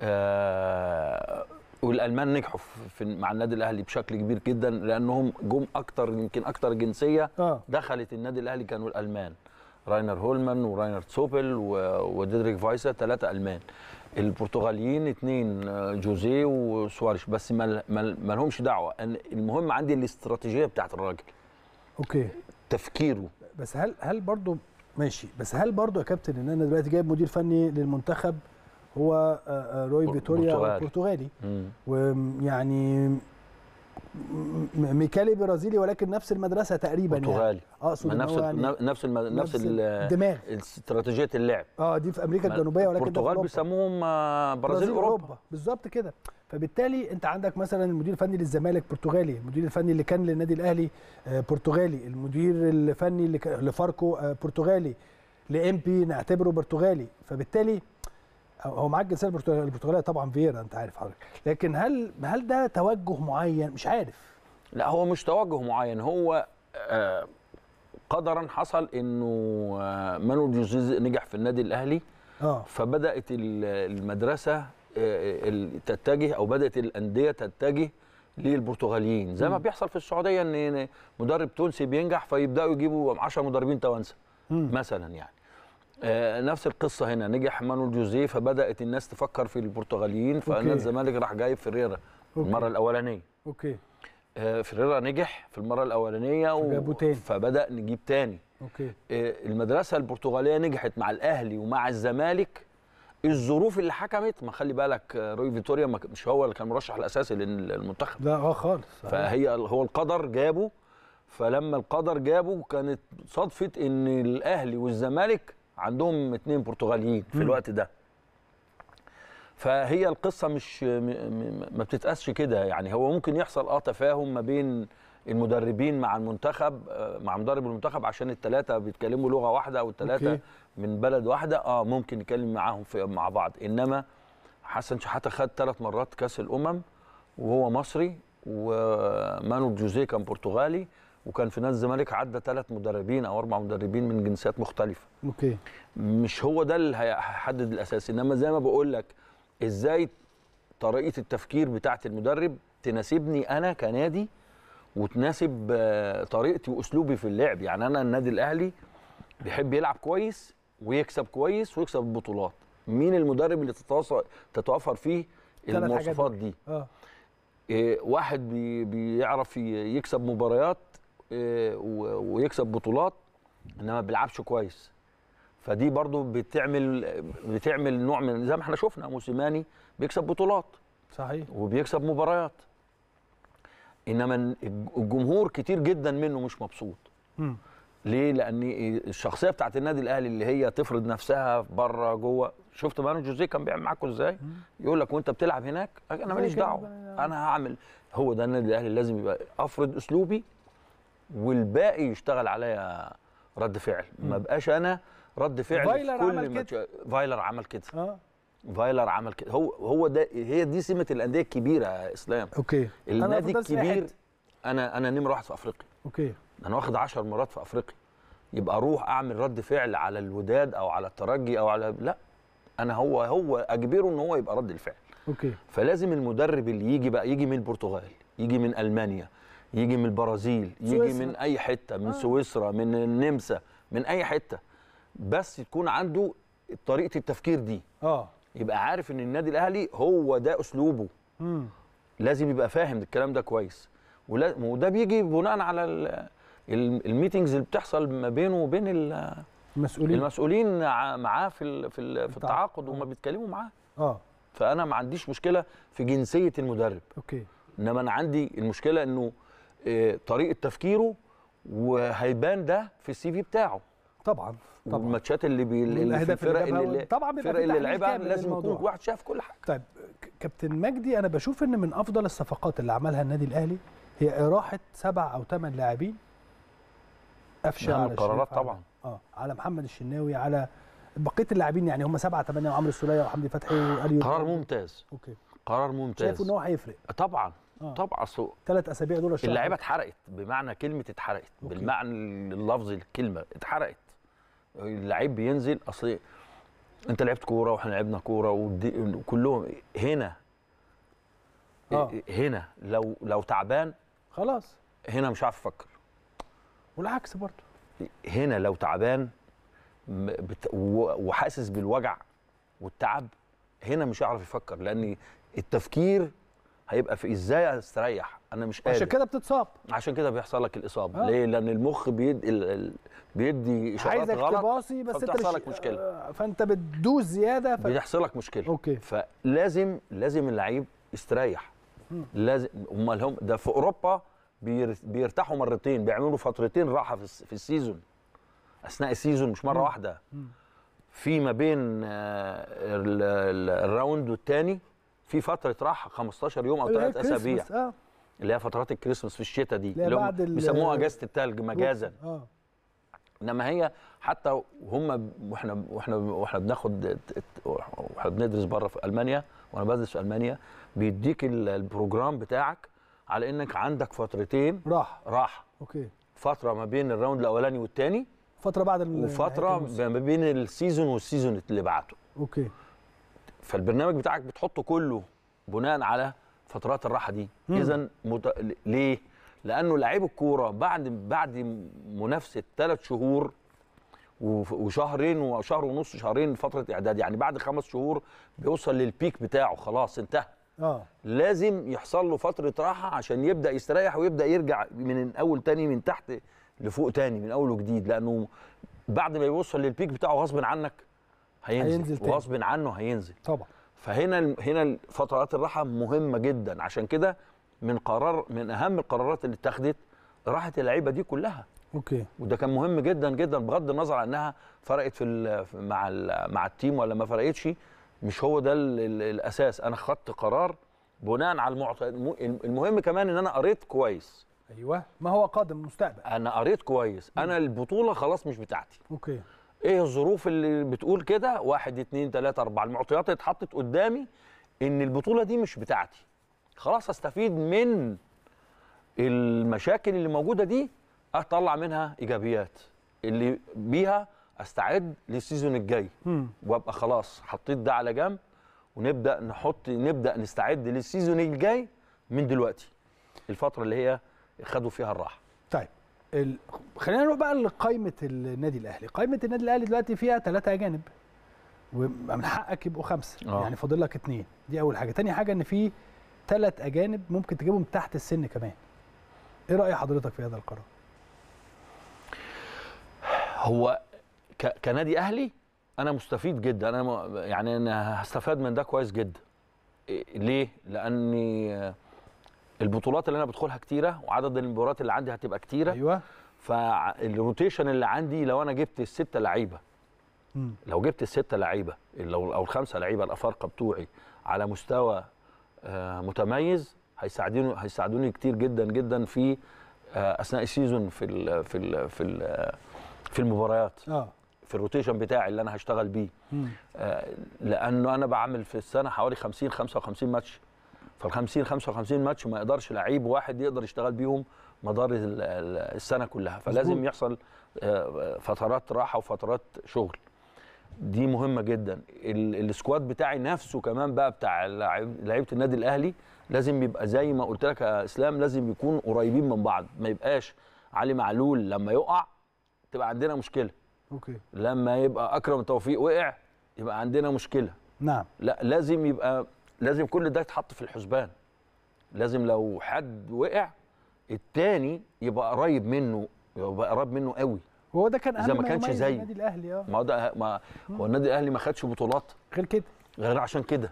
آه والألمان نجحوا في مع النادي الأهلي بشكل كبير جدا لأنهم جم أكتر، يمكن أكتر جنسية آه. دخلت النادي الأهلي كانوا الألمان، راينر هولمان وراينر تسوبل وديدريك فايسا، ثلاثة ألمان. البرتغاليين اثنين جوزيه وسواريش، بس ما ما لهمش دعوة. المهم عندي الاستراتيجية بتاعت الراجل. اوكي. تفكيره. بس هل هل برضه ماشي، بس هل برضه يا كابتن إن أنا دلوقتي جايب مدير فني للمنتخب هو روي فيتوريا البرتغالي، ويعني ميكالي برازيلي ولكن نفس المدرسه تقريبا برتغالي، اقصد نفس يعني نفس الم... نفس الدماغ استراتيجيه اللعب اه دي في امريكا الجنوبيه ولكن البرتغال بيسموهم برازيل اوروبا, أوروبا. بالظبط كده. فبالتالي انت عندك مثلا المدير الفني للزمالك برتغالي، المدير الفني اللي كان للنادي الاهلي برتغالي، المدير الفني اللي لفاركو برتغالي، لامبي نعتبره برتغالي، فبالتالي هو معاك جنسيه البرتغاليه طبعا فييرا انت عارف حضرتك، لكن هل هل ده توجه معين؟ مش عارف. لا هو مش توجه معين، هو آه قدرا حصل انه آه مانو جوزيه نجح في النادي الاهلي اه فبدات المدرسه آه تتجه او بدات الانديه تتجه للبرتغاليين زي ما بيحصل في السعوديه ان مدرب تونسي بينجح فيبداوا يجيبوا عشرة مدربين توانسه مثلا يعني. آه نفس القصه هنا، نجح مانو جوزيه فبدات الناس تفكر في البرتغاليين فنادي الزمالك راح جايب فيريرا المره الاولانيه. اوكي. آه فيريرا نجح في المره الاولانيه و... تاني. فبدا نجيب تاني. اوكي. آه المدرسه البرتغاليه نجحت مع الاهلي ومع الزمالك، الظروف اللي حكمت. ما خلي بالك روي فيتوريا مش هو اللي كان مرشح الاساسي للمنتخب، لا اه خالص، فهي هو القدر جابه. فلما القدر جابه كانت صدفه ان الاهلي والزمالك عندهم اثنين برتغاليين في الوقت ده. فهي القصه مش ما بتتقاسش كده يعني. هو ممكن يحصل اه تفاهم ما بين المدربين مع المنتخب مع مدرب المنتخب عشان الثلاثه بيتكلموا لغه واحده او الثلاثه من بلد واحده، اه ممكن نتكلم معاهم مع بعض. انما حسن شحاته خد ثلاث مرات كاس الامم وهو مصري، ومانو جوزيه كان برتغالي، وكان في نادي الزمالك عدى ثلاث مدربين او اربع مدربين من جنسيات مختلفه. اوكي. مش هو ده اللي هيحدد الاساس، انما زي ما بقول لك ازاي طريقه التفكير بتاعه المدرب تناسبني انا كنادي وتناسب طريقتي واسلوبي في اللعب. يعني انا النادي الاهلي بيحب يلعب كويس ويكسب كويس ويكسب البطولات. مين المدرب اللي تتوفر فيه المواصفات دي؟ اه واحد بيعرف يكسب مباريات ويكسب بطولات انما ما بيلعبش كويس، فدي برضو بتعمل بتعمل نوع من زي ما احنا شفنا موسيماني بيكسب بطولات صحيح وبيكسب مباريات، انما الجمهور كتير جدا منه مش مبسوط. م. ليه؟ لان الشخصيه بتاعت النادي الاهلي اللي هي تفرض نفسها بره جوه. شفت مانو جوزيه كان بيعمل معاكم ازاي؟ يقول لك وانت بتلعب هناك انا ماليش دعوه، انا هعمل. هو ده النادي الاهلي، لازم يبقى افرض اسلوبي والباقي يشتغل عليا رد فعل، ما بقاش انا رد فعل في كل ما تشوف. فايلر عمل كده. اه فايلر عمل كده. هو هو ده، هي دي سمه الانديه الكبيره يا اسلام. اوكي. النادي الكبير انا انا نمره واحد في افريقيا. اوكي. انا واخد عشر مرات في افريقيا، يبقى اروح اعمل رد فعل على الوداد او على الترجي او على، لا انا هو هو اجبره ان هو يبقى رد الفعل. اوكي. فلازم المدرب اللي يجي بقى يجي من البرتغال، يجي من المانيا، يجي من البرازيل، سويسرا. يجي من اي حته، من آه. سويسرا، من النمسا، من اي حته، بس تكون عنده طريقه التفكير دي. اه يبقى عارف ان النادي الاهلي هو ده اسلوبه. امم لازم يبقى فاهم الكلام ده كويس، وده بيجي بناء على الميتنجز اللي بتحصل ما بينه وبين المسؤولين المسؤولين معاه في في التعاقد وما بيتكلموا معاه. اه فانا ما عنديش مشكله في جنسيه المدرب، اوكي، انما انا عندي المشكله انه طريقه تفكيره، وهيبان ده في السي في بتاعه طبعا طبعا. الماتشات اللي بي اللي في الفرق اللي طبعا الفرق اللي لعبها لازم يكون واحد شاف كل حاجه. طيب كابتن مجدي، انا بشوف ان من افضل الصفقات اللي عملها النادي الاهلي هي اراحه سبع او ثمان لاعبين افشل على القرارات طبعا، اه على محمد الشناوي، على بقيه اللاعبين، يعني هم سبعه ثمانيه، وعمرو السوليه وحمدي فتحي وقاليو. قرار ممتاز، اوكي، قرار ممتاز، شايف ان هو هيفرق طبعا طبعا. سوء ثلاث اسابيع دول اللعيبه اتحرقت، بمعنى كلمه اتحرقت بالمعنى اللفظي للكلمه، اتحرقت. اللعيب بينزل، اصل انت لعبت كوره واحنا لعبنا كوره وكلهم هنا آه. هنا لو لو تعبان خلاص، هنا مش عارف افكر، والعكس برضه هنا لو تعبان وحاسس بالوجع والتعب هنا مش هيعرف يفكر، لان التفكير هيبقى في ازاي استريح، انا مش قادر، عشان كده بتتصاب، عشان كده بيحصل لك الاصابه. آه. ليه؟ لان المخ بيدي ال... بيدي اشارات غلط، عايزك تباصي بس انت بتحصل لك مشكله، فانت بتدوس زياده ف... بيحصل لك مشكله. اوكي، فلازم لازم اللعيب يستريح. م. لازم، امال هم ده في اوروبا بير... بيرتاحوا مرتين، بيعملوا فترتين راحه في, الس... في السيزون، اثناء السيزون، مش مره م. واحده. م. في ما بين الراوند والتاني في فتره راحه خمستاشر يوم او ثلاث اسابيع، آه. اللي هي فترات الكريسماس في الشتاء دي، اللي هم بيسموها اجازه الثلج مجازا. اه انما هي حتى هم واحنا واحنا واحنا بناخد واحنا بندرس بره في المانيا، وانا بدرس في المانيا، بيديك البروجرام بتاعك على انك عندك فترتين راحه راحه اوكي، فتره ما بين الراوند الاولاني والثاني، فتره بعد ال... وفتره ما بين السيزون والسيزون اللي بعده. اوكي، فالبرنامج بتاعك بتحطه كله بناء على فترات الراحه دي. اذا مت... ليه؟ لانه لعيب الكوره بعد بعد منافسه ثلاث شهور وشهرين وشهر ونص، شهرين فتره اعداد، يعني بعد خمس شهور بيوصل للبيك بتاعه، خلاص انتهى. اه لازم يحصل له فتره راحه عشان يبدا يستريح ويبدا يرجع من الاول تاني، من تحت لفوق تاني، من اول وجديد، لانه بعد ما يوصل للبيك بتاعه غصب عنك هينزل، وغصب عنه هينزل طبعا. فهنا هنا فترات الراحه مهمه جدا، عشان كده من قرار من اهم القرارات اللي اتخذت راحه اللعيبه دي كلها. اوكي، وده كان مهم جدا جدا، بغض النظر عن انها فرقت في مع مع التيم ولا ما فرقتش، مش هو ده الاساس. انا خدت قرار بناء على المعطيات. المهم كمان ان انا قريت كويس. ايوه، ما هو قادم المستقبل. انا قريت كويس، انا البطوله خلاص مش بتاعتي. اوكي، ايه الظروف اللي بتقول كده؟ واحد اتنين تلاته اربعه، المعطيات اتحطت قدامي ان البطوله دي مش بتاعتي، خلاص هستفيد من المشاكل اللي موجوده دي، اطلع منها ايجابيات اللي بيها استعد للسيزون الجاي، وابقى خلاص حطيت ده على جنب، ونبدا نحط نبدا نستعد للسيزون الجاي من دلوقتي، الفتره اللي هي خدوا فيها الراحه. طيب ال... خلينا نروح بقى لقائمه النادي الاهلي. قائمه النادي الاهلي دلوقتي فيها ثلاثه اجانب، ومن حقك يبقوا خمسه. أوه. يعني فاضل لك اثنين، دي اول حاجه. ثاني حاجه ان في ثلاث اجانب ممكن تجيبهم تحت السن كمان. ايه راي حضرتك في هذا القرار؟ هو ك... كنادي اهلي انا مستفيد جدا، انا م... يعني انا هستفاد من ده كويس جدا. ليه؟ لاني البطولات اللي انا بدخلها كتيره، وعدد المباريات اللي عندي هتبقى كتيره. ايوه، فالروتيشن اللي عندي لو انا جبت السته لعيبه، لو جبت السته لعيبه لو او الخمسه لعيبه الافارقه بتوعي على مستوى متميز، هيساعدوني هيساعدوني كتير جدا جدا في اثناء السيزون، في ال في ال في ال في المباريات، اه في الروتيشن بتاعي اللي انا هشتغل بيه. لانه انا بعمل في السنه حوالي خمسين خمسة وخمسين ماتش، فالخمسين خمسة وخمسين ماتش ما يقدرش لعيب واحد يقدر يشتغل بيهم مدار السنة كلها، فلازم يحصل فترات راحة وفترات شغل، دي مهمة جدا. السكواد بتاعي نفسه كمان بقى، بتاع لعيبة النادي الأهلي، لازم يبقى زي ما قلت لك يا إسلام، لازم يكون قريبين من بعض، ما يبقاش علي معلول لما يقع تبقى عندنا مشكلة. أوكي. لما يبقى أكرم توفيق وقع يبقى عندنا مشكلة، نعم. لا لازم يبقى لازم كل ده يتحط في الحسبان. لازم لو حد وقع التاني يبقى قريب منه، يبقى قريب منه قوي. هو ده كان اهم ما كانش زي النادي الاهلي. اه ما ده ما هو النادي الاهلي ما خدش بطولات غير كده، غير عشان كده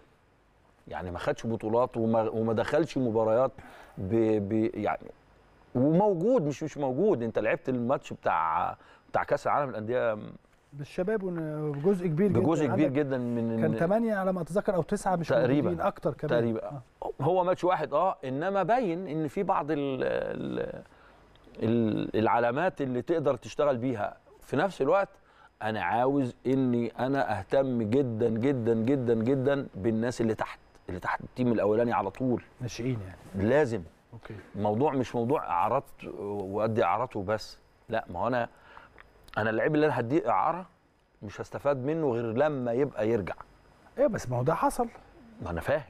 يعني ما خدش بطولات وما, وما دخلش مباريات ب... ب... يعني وموجود مش مش موجود. انت لعبت الماتش بتاع بتاع كاس العالم للانديه بالشباب وجزء كبير جدا بجزء كبير جدا من كان ثمانية على ما اتذكر او تسعة مش تقريبا اكتر كمان تقريبا. آه. هو ماتش واحد اه انما باين ان في بعض ال ال العلامات اللي تقدر تشتغل بيها. في نفس الوقت انا عاوز اني انا اهتم جدا جدا جدا جدا بالناس اللي تحت اللي تحت التيم الاولاني على طول، ناشئين يعني لازم. اوكي الموضوع مش موضوع اعارات وادي اعارات وبس، لا. ما هو انا انا اللعيب اللي انا هديه اعاره مش هستفاد منه غير لما يبقى يرجع. ايه بس ما هو ده حصل. ما انا فاهم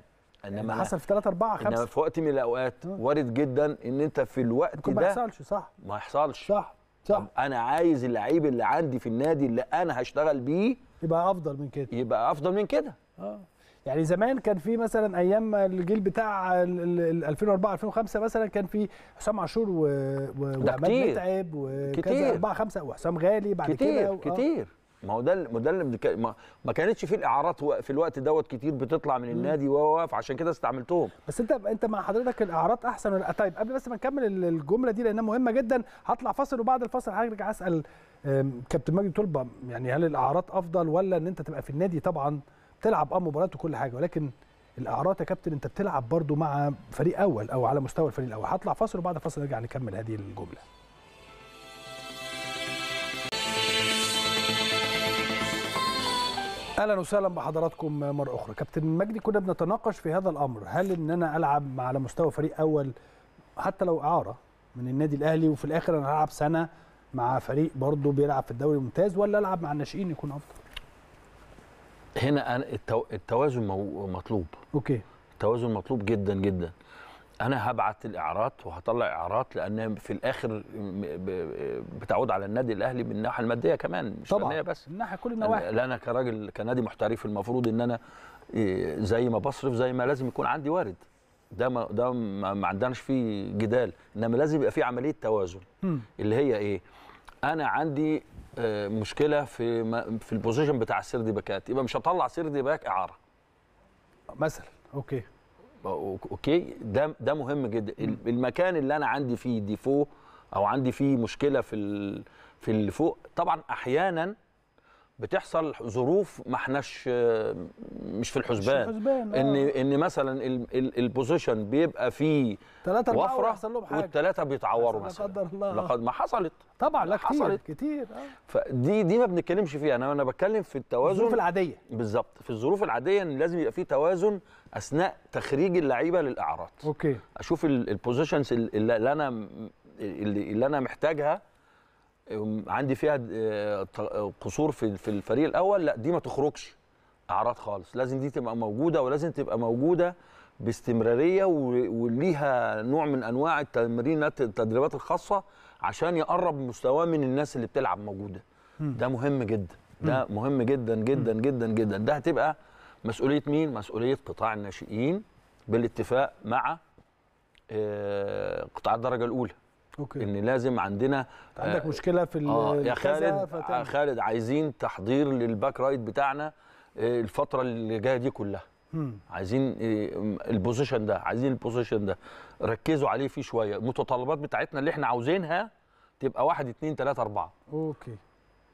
انما يعني حصل في ثلاثة أربعة خمسة انما في وقت من الاوقات وارد جدا ان انت في الوقت ده ما يحصلش. صح ما يحصلش. صح صح. انا عايز اللعيب اللي عندي في النادي اللي انا هشتغل بيه يبقى افضل من كده، يبقى افضل من كده. اه يعني زمان كان في مثلا ايام الجيل بتاع ألفين وأربعة ألفين وخمسة مثلا كان في حسام عاشور وعماد متعب وكذا أربعة خمسة وحسام غالي بعد كده كتير كتير. ما هو ده المدلل ما كانتش في الاعارات في الوقت دوت كتير بتطلع من النادي وواقف، عشان كده استعملتهم. بس انت انت مع حضرتك الاعارات احسن ولا؟ طيب قبل بس ما نكمل الجمله دي لانها مهمه جدا هطلع فاصل وبعد الفاصل هرجع اسال كابتن مجدي طلبة يعني هل الاعارات افضل ولا ان انت تبقى في النادي؟ طبعا بتلعب اه مباريات وكل حاجه ولكن الاعارات يا كابتن انت بتلعب برضو مع فريق اول او على مستوى الفريق الاول. هطلع فاصل وبعد فاصل نرجع نكمل هذه الجمله. اهلا وسهلا بحضراتكم مره اخرى. كابتن مجدي كنا بنتناقش في هذا الامر، هل ان انا العب على مستوى فريق اول حتى لو اعاره من النادي الاهلي وفي الاخر انا هلعب سنه مع فريق برضه بيلعب في الدوري الممتاز ولا العب مع الناشئين يكون افضل؟ هنا التوازن مطلوب. اوكي التوازن مطلوب جدا جدا. انا هبعت الاعارات وهطلع اعارات لان في الاخر بتعود على النادي الاهلي من الناحيه الماديه كمان مش فنيه بس، من ناحيه كل النواحي. لا انا كراجل كنادي محترف المفروض ان انا زي ما بصرف زي ما لازم يكون عندي وارد، ده ما ده ما عندناش فيه جدال، انما لازم يبقى في عمليه توازن. م. اللي هي ايه؟ انا عندي مشكله في في البوزيشن بتاع السيردي باكات، يبقى مش هطلع سيردي باك اعاره مثلا. اوكي اوكي ده ده مهم جدا. المكان اللي انا عندي فيه ديفو او عندي فيه مشكله في في اللي فوق، طبعا احيانا بتحصل ظروف ما احناش مش في الحسبان، مش في الحسبان. ان آه. ان مثلا البوزيشن بيبقى فيه ثلاثه وفره والثلاثه بيتعوروا مثلا، لا قدر الله. لقد ما حصلت طبعا. لا كتير حصلت كتير. آه. فدي دي ما بنتكلمش فيها، انا انا بتكلم في التوازن الظروف العاديه. بالظبط في الظروف العاديه ان لازم يبقى فيه توازن اثناء تخريج اللعيبه للاعراض. اوكي اشوف البوزيشنز اللي انا اللي انا محتاجها عندي فيها قصور في الفريق الاول، لا دي ما تخرجش اعراض خالص، لازم دي تبقى موجوده ولازم تبقى موجوده باستمراريه وليها نوع من انواع التمرينات التدريبات الخاصه عشان يقرب مستواه من الناس اللي بتلعب موجوده. ده مهم جدا، ده مهم جدا جدا جدا جدا. ده هتبقى مسؤوليه مين؟ مسؤوليه قطاع الناشئين بالاتفاق مع قطاع الدرجه الاولى. أوكي. ان لازم عندنا عندك آه مشكله في آه يا خالد فتعمل. خالد عايزين تحضير للباك رايت بتاعنا آه الفتره اللي جايه دي كلها. مم. عايزين آه البوزيشن ده، عايزين البوزيشن ده ركزوا عليه فيه شويه، المتطلبات بتاعتنا اللي احنا عاوزينها تبقى واحد اتنين تلاتة أربعة. اوكي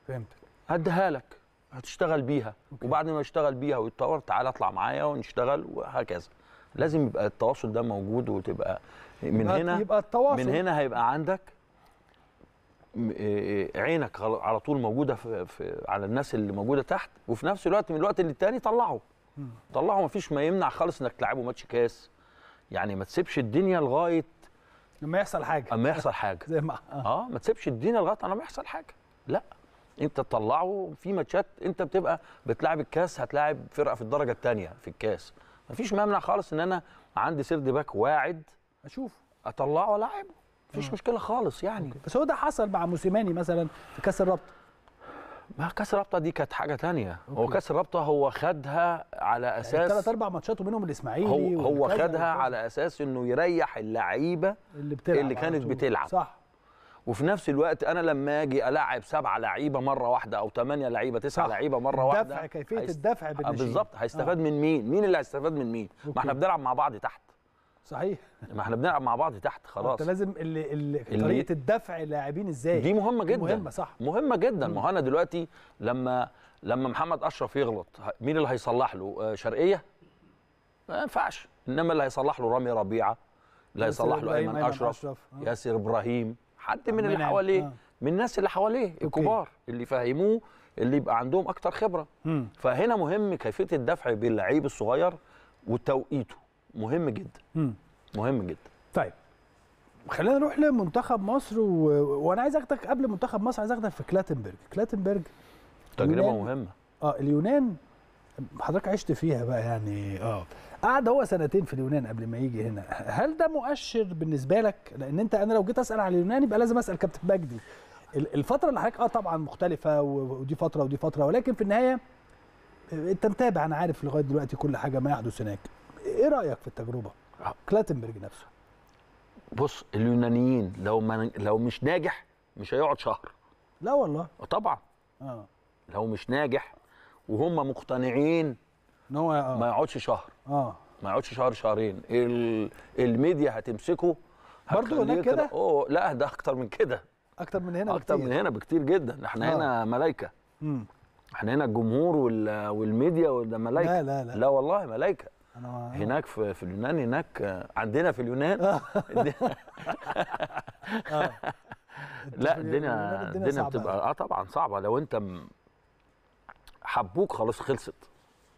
فهمتك، هديها لك هتشتغل بيها. أوكي. وبعد ما اشتغل بيها ويتطور تعالى اطلع معايا ونشتغل وهكذا. لازم يبقى التواصل ده موجود وتبقى من هنا يبقى التواصل من هنا هيبقى عندك عينك على طول موجوده في, في على الناس اللي موجوده تحت، وفي نفس الوقت من الوقت للتاني طلعه طلعه ما فيش ما يمنع خالص انك تلعبه ماتش كاس. يعني ما تسيبش الدنيا لغايه لما يحصل حاجه اما يحصل حاجه زي ما اه ما تسيبش الدنيا لغايه لما يحصل حاجه، لا انت تطلعه في ماتشات. انت بتبقى بتلعب الكاس، هتلاعب فرقه في الدرجه الثانيه في الكاس، ما فيش مانع خالص ان انا عندي سيرد باك واعد اشوف اطلعه ولاعبه، مفيش مشكله خالص يعني. بس هو ده حصل مع موسيماني مثلا في كاس الرابطه. ما كاس رابطه دي كانت حاجه ثانيه، هو كاس رابطه هو خدها على اساس يعني ثلاث اربع ماتشات ومنهم الاسماعيلي، هو, هو خدها على اساس انه يريح اللعيبه اللي, اللي كانت بتلعب صح. وفي نفس الوقت انا لما اجي العب سبعه لعيبه مره واحده او ثمانيه لعيبه تسعه لعيبه مره واحده، الدفع كيفيه هيست... الدفع بالظبط هيستفاد آه. من مين؟ مين اللي هيستفاد من مين؟ أوكي. ما احنا بنلعب مع بعض تحت صحيح، ما احنا بنلعب مع بعض تحت خلاص. انت لازم اللي اللي طريقه الدفع اللاعبين ازاي دي مهمه جدا، مهمه صح، مهمه جدا. ما هو انا دلوقتي لما لما محمد اشرف يغلط مين اللي هيصلح له؟ شرقيه؟ ما ينفعش. انما اللي هيصلح له رامي ربيعه، اللي هيصلح له ايمن اشرف، ياسر ابراهيم، حد من اللي حواليه آه. من الناس اللي حواليه الكبار اللي فهموه، اللي يبقى عندهم اكتر خبره. مم. فهنا مهم كيفيه الدفع باللعيب الصغير وتوقيته مهم جدا. مم. مهم جدا. طيب خلينا نروح لمنتخب مصر و... وانا عايز اخدك قبل منتخب مصر، عايز اخدك في كلاتنبرج. كلاتنبرج تجربه اليونان... مهمه. اه اليونان حضرتك عشت فيها بقى يعني اه قعد هو سنتين في اليونان قبل ما يجي هنا، هل ده مؤشر بالنسبه لك؟ لان انت انا لو جيت اسال على اليونان يبقى لازم اسال كابتن مجدي. الفتره اللي حضرتك اه طبعا مختلفه ودي فتره ودي فتره، ولكن في النهايه انت متابع انا عارف لغايه دلوقتي كل حاجه ما يحدث هناك. ايه رايك في التجربه؟ كلاتنبرج نفسه. بص اليونانيين لو ما لو مش ناجح مش هيقعد شهر. لا والله. طبعا. اه لو مش ناجح وهم مقتنعين ان هو آه. ما يقعدش شهر. اه ما يقعدش شهر شهرين، ال... الميديا هتمسكه برضه هناك كده؟ اوه لا ده اكتر من كده. اكتر من هنا اكتر بكتير. من هنا بكتير جدا، احنا آه. هنا ملايكه. امم احنا هنا الجمهور وال... والميديا وده ملايكه. لا لا لا. لا والله ملايكه. هناك في في اليونان، هناك عندنا في اليونان لا الدنيا الدنيا بتبقى اه طبعا صعبه. لو انت حبوك خلاص خلصت،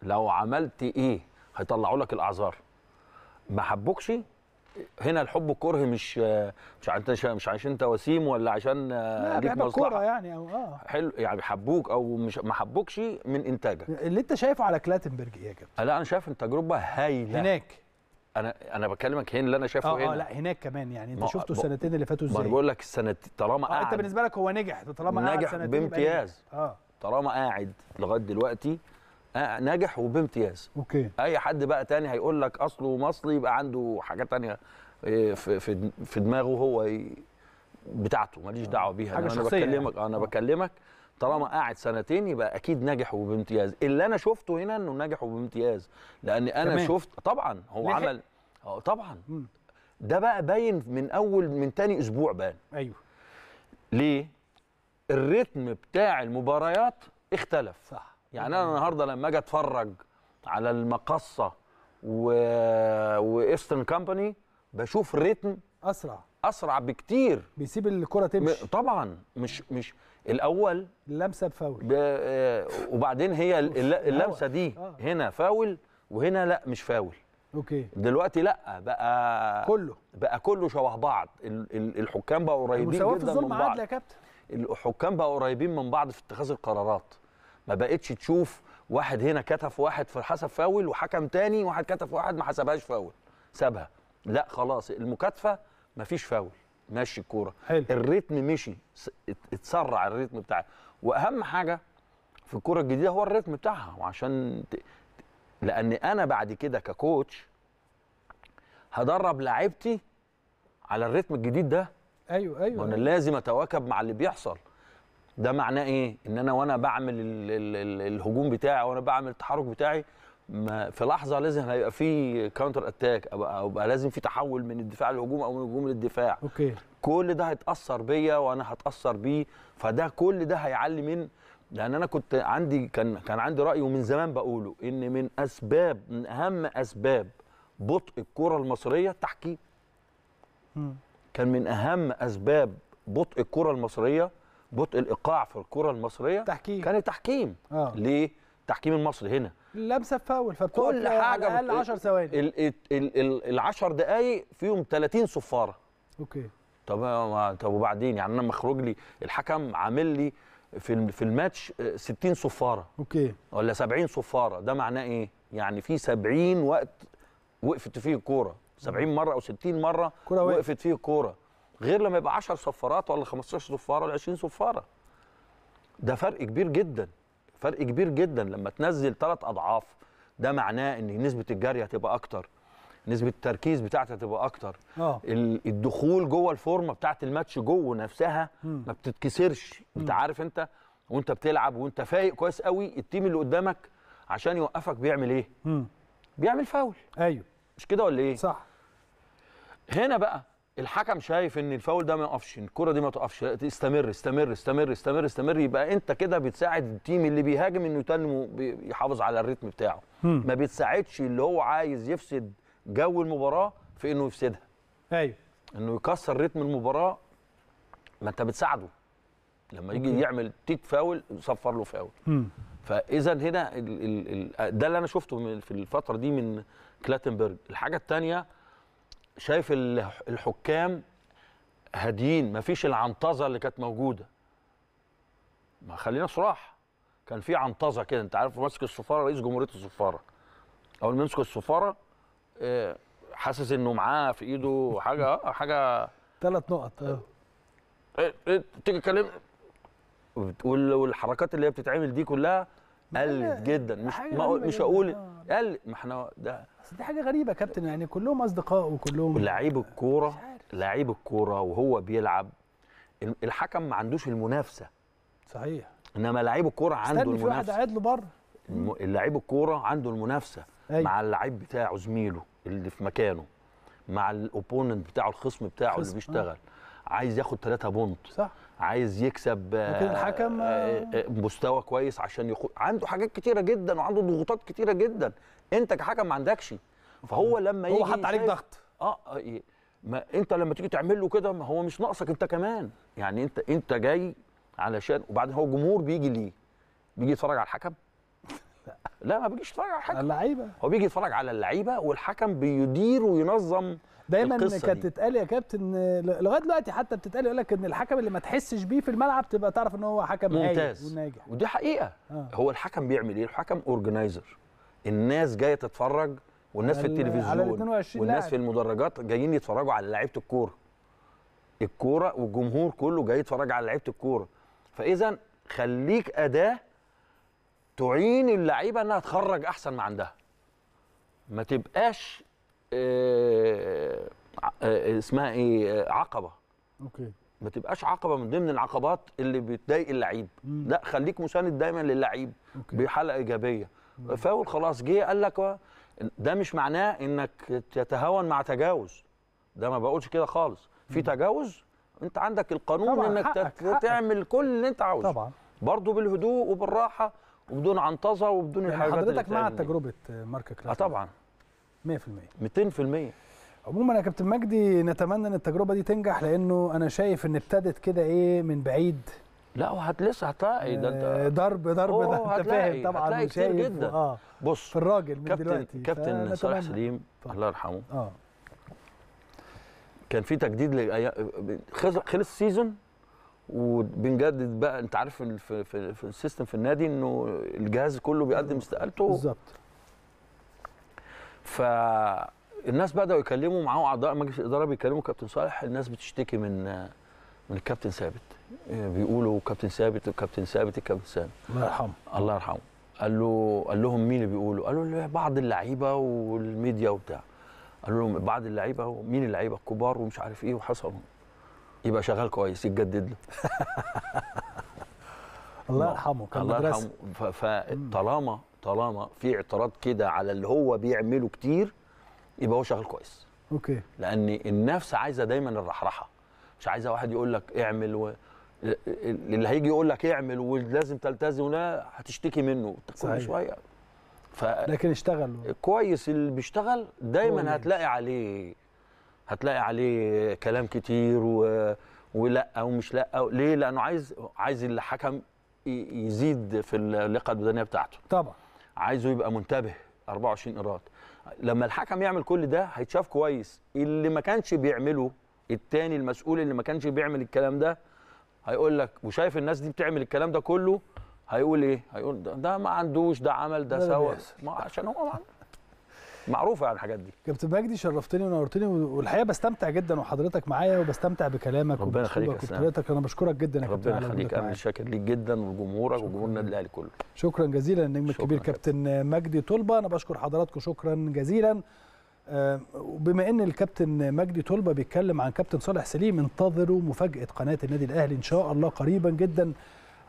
لو عملت ايه هيطلعوا لك الاعذار. ما حبوكش هنا الحب والكره مش مش عشان مش عشان انت وسيم ولا عشان ليك مصلحه يعني او اه حلو يعني بيحبوك او مش ما حبوكش من انتاجك. اللي انت شايفه على كلاتنبرج ايه يا كابتن؟ لا انا شايف ان تجربه هايله هناك. انا انا بكلمك هنا اللي انا شايفه هنا اه لا هناك كمان يعني انت شفته السنتين اللي فاتوا ازاي؟ ما بقول لك السنتين طالما قاعد انت بالنسبه لك هو نجح، طالما قاعد نجح بامتياز اه طالما قاعد لغايه دلوقتي آه ناجح وبامتياز. اوكي اي حد بقى تاني هيقول لك اصله مصري يبقى عنده حاجه تانيه في في في دماغه هو بتاعته، ماليش دعوه بيها. حاجة انا بكلمك يعني. انا أوه. بكلمك طالما قاعد سنتين يبقى اكيد ناجح وبامتياز. اللي انا شفته هنا انه ناجح وبامتياز، لان انا كمان. شفت طبعا هو عمل اه طبعا مم. ده بقى باين من اول من تاني اسبوع بان. ايوه ليه؟ الريتم بتاع المباريات اختلف صح. يعني انا النهارده لما اجي اتفرج على المقصه و... وايسترن كامباني بشوف ريتم اسرع اسرع بكتير، بيسيب الكره تمشي م... طبعا مش مش الاول اللمسه بفاول ب... وبعدين هي الل... اللمسه دي آه. هنا فاول وهنا لا مش فاول. اوكي دلوقتي لا بقى كله بقى كله شبه بعض، الحكام بقوا قريبين جدا من بعض. الظلم عادل يا كابتن، الحكام بقوا قريبين من بعض في اتخاذ القرارات. ما بقتش تشوف واحد هنا كتف واحد فحسب فاول وحكم تاني واحد كتف واحد ما حسبهاش فاول سابها، لا خلاص المكاتفه مفيش فاول ماشي الكوره. الريتم مشي، اتسرع الريتم بتاعها، واهم حاجه في الكوره الجديده هو الريتم بتاعها. وعشان ت... لان انا بعد كده ككوتش هدرب لاعيبتي على الريتم الجديد ده. ايوه ايوه وانا لازم اتواكب مع اللي بيحصل. ده معناه ايه؟ ان انا وانا بعمل ال ال ال الهجوم بتاعي وانا بعمل التحرك بتاعي في لحظه لازم هيبقى في كاونتر اتاك او يبقى لازم في تحول من الدفاع للهجوم او من الهجوم للدفاع. اوكي كل ده هيتاثر بيا وانا هتاثر بيه، فده كل ده هيعلي من لان انا كنت عندي كان كان عندي راي ومن زمان بقوله ان من اسباب من اهم اسباب بطء الكره المصريه التحكيم. كان من اهم اسباب بطء الكره المصريه بطء الايقاع في الكره المصريه تحكيم. كان التحكيم آه. ليه؟ التحكيم المصري هنا اللمسه فاول فبتقعد كل حاجه على الاقل عشر ثواني، ال ال عشر دقائق فيهم ثلاثين صفاره. اوكي طب طب وبعدين يعني انا مخرج لي الحكم عامل لي في في الماتش ستين صفاره اوكي ولا سبعين صفاره، ده معناه ايه؟ يعني في سبعين وقت وقفت فيه الكوره، سبعين مره او ستين مره وقفت فيه الكوره، غير لما يبقى عشر صفارات ولا خمستاشر صفاره ولا عشرين صفاره. ده فرق كبير جدا، فرق كبير جدا. لما تنزل ثلاث اضعاف ده معناه ان نسبه الجري هتبقى اكتر، نسبه التركيز بتاعتها هتبقى اكتر، أوه. الدخول جوه الفورمه بتاعت الماتش جوه نفسها مم. ما بتتكسرش. مم. انت عارف انت وانت بتلعب وانت فايق كويس قوي، التيم اللي قدامك عشان يوقفك بيعمل ايه؟ مم. بيعمل فاول. ايوه مش كده ولا ايه؟ صح. هنا بقى الحكم شايف ان الفاول ده ما يقفش، الكره دي ما تقفش، لا استمر استمر استمر استمر استمر. يبقى انت كده بتساعد التيم اللي بيهاجم انه يتنمو يحافظ على الريتم بتاعه، مم. ما بتساعدش اللي هو عايز يفسد جو المباراه في انه يفسدها. ايوه انه يكسر رتم المباراه. ما انت بتساعده لما يجي مم. يعمل تيك فاول صفر له فاول. مم. فاذا هنا ال ال ال ده اللي انا شفته في الفتره دي من كلاتنبرج. الحاجه الثانيه شايف الحكام هاديين، مفيش العنطزه اللي كانت موجوده. ما خلينا صراح، كان في عنطزه كده، انت عارف ماسك الصفاره رئيس جمهوريه الصفاره، اول ما يمسك الصفاره حاسس انه معاه في ايده حاجه حاجه ثلاث نقط اه تيجي تكلم وبتقول، والحركات اللي هي بتتعمل دي كلها قلت جدا. مش مش هقول قل، ما احنا ده بس دي حاجه غريبه يا كابتن، يعني كلهم اصدقاء وكلهم لعيب الكوره. لعيب الكوره وهو بيلعب الحكم ما عندوش المنافسه، صحيح، انما لعيب الكوره عنده المنافسه. استنى في واحد قاعد له بره. لعيب الكوره عنده المنافسه أي. مع اللعيب بتاعه زميله اللي في مكانه، مع الاوبوننت بتاعه، الخصم بتاعه خصم. اللي بيشتغل آه. عايز ياخد ثلاثة بونت، صح، عايز يكسب الحكم مستوى كويس عشان يخو... عنده حاجات كتيره جدا وعنده ضغوطات كتيره جدا، انت كحكم ما عندكش. فهو لما يجي هو حط عليك شايف... ضغط اه ما انت لما تيجي تعمل له كده، ما هو مش ناقصك انت كمان، يعني انت انت جاي علشان. وبعدين هو الجمهور بيجي ليه؟ بيجي يتفرج على الحكم؟ لا، ما بيجيش يتفرج على الحكم، اللعيبه. هو بيجي يتفرج على اللعيبه والحكم بيدير وينظم. دايما كانت تتقال يا كابتن لغايه دلوقتي حتى بتتقال، يقول لك ان الحكم اللي ما تحسش بيه في الملعب تبقى تعرف ان هو حكم ممتاز وناجح، ودي حقيقه. آه. هو الحكم بيعمل ايه؟ الحكم اورجنايزر. الناس جايه تتفرج، والناس في التلفزيون والناس في المدرجات جايين يتفرجوا على لعيبه الكوره. الكوره والجمهور كله جاي يتفرج على لعيبه الكوره، فاذا خليك اداه تعين اللعيبه انها تخرج احسن ما عندها. ما تبقاش إيه اسمها ايه عقبه. اوكي. ما تبقاش عقبه من ضمن العقبات اللي بتضايق اللعيب، لا خليك مساند دايما للعيب بحلقه ايجابيه. مم. فاول خلاص جه قال لك، ده مش معناه انك تتهاون مع تجاوز، ده ما بقولش كده خالص. في تجاوز انت عندك القانون انك حقك تعمل حقك. كل اللي انت عاوزه طبعا، برضه بالهدوء وبالراحه وبدون عنطزه وبدون الحاجات دي. حضرتك مع تجربه مارك كلاتنبرج؟ اه طبعا مية في المية مئتين في المية. عموما يا كابتن مجدي نتمنى ان التجربه دي تنجح، لانه انا شايف ان ابتدت كده ايه من بعيد. لا وهت لسه هتلاقي ده آه ضرب ضرب ده انت فاهم طبعا. هتلاقي كتير جدا. اه بص في الراجل من كابتن دلوقتي كابتن صلاح سليم طبعا. الله يرحمه. اه كان في تجديد لأي... خلص السيزون وبنجدد بقى. انت عارف في, في, في السيستم في النادي انه الجهاز كله بيقدم استقالته بالظبط. فالناس بداوا يكلموا معاه اعضاء مجلس الاداره، بيكلموا كابتن صالح. الناس بتشتكي من من الكابتن ثابت، بيقولوا كابتن ثابت الكابتن ثابت الكابتن ثابت الله يرحمه. الله يرحمه. قال له قال لهم مين اللي بيقولوا؟ قالوا بعض اللعيبه والميديا وبتاع. قالوا لهم بعض اللعيبه ومين اللعيبه الكبار ومش عارف ايه وحصل. يبقى شغال كويس يتجدد له. الله يرحمه. الله يرحمه. فطالما طالما في اعتراض كده على اللي هو بيعمله كتير، يبقى هو شغال كويس. اوكي. لان النفس عايزه دايما الرحرحه، مش عايزه واحد يقول لك اعمل و... اللي هيجي يقول لك اعمل ولازم تلتزم، لا هتشتكي منه كل شويه. ف... لكن اشتغل كويس. اللي بيشتغل دايما هتلاقي عليه هتلاقي عليه كلام كتير و... ولا ومش لا و... ليه؟ لانه عايز عايز الحكم يزيد في اللياقه البدنيه بتاعته طبعا، عايزه يبقى منتبه أربعة وعشرين قراط. لما الحكم يعمل كل ده هيتشاف كويس. اللي ما كانش بيعمله التاني المسؤول اللي ما كانش بيعمل الكلام ده هيقول لك، وشايف الناس دي بتعمل الكلام ده كله، هيقول ايه؟ هيقول ده, ده ما عندوش، ده عمل، ده سوى، عشان هو ما معروفه على الحاجات دي. كابتن مجدي شرفتني ونورتني، والحقيقه بستمتع جدا وحضرتك معايا وبستمتع بكلامك وبطريقتك. انا بشكرك جدا يا كابتن. ربنا يخليك، انا شاكر ليك جدا ولجمهورك وجمهور النادي الاهلي كله. شكرا جزيلا للنجم الكبير كابتن مجدي طلبة. انا بشكر حضراتكم شكرا جزيلا. وبما ان الكابتن مجدي طلبة بيتكلم عن كابتن صالح سليم، انتظروا مفاجاه قناه النادي الاهلي ان شاء الله قريبا جدا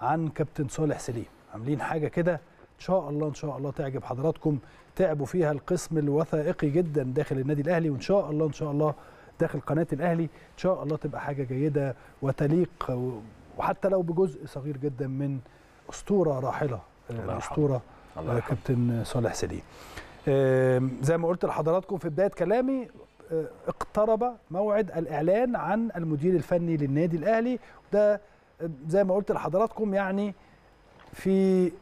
عن كابتن صالح سليم. عاملين حاجه كده ان شاء الله ان شاء الله تعجب حضراتكم. تعبوا فيها القسم الوثائقي جدا داخل النادي الاهلي، وان شاء الله ان شاء الله داخل قناه الاهلي ان شاء الله تبقى حاجه جيده وتليق، وحتى لو بجزء صغير جدا من اسطوره راحله، الاسطوره كابتن صالح سليم. زي ما قلت لحضراتكم في بداية كلامي، اقترب موعد الإعلان عن المدير الفني للنادي الأهلي. ده زي ما قلت لحضراتكم يعني في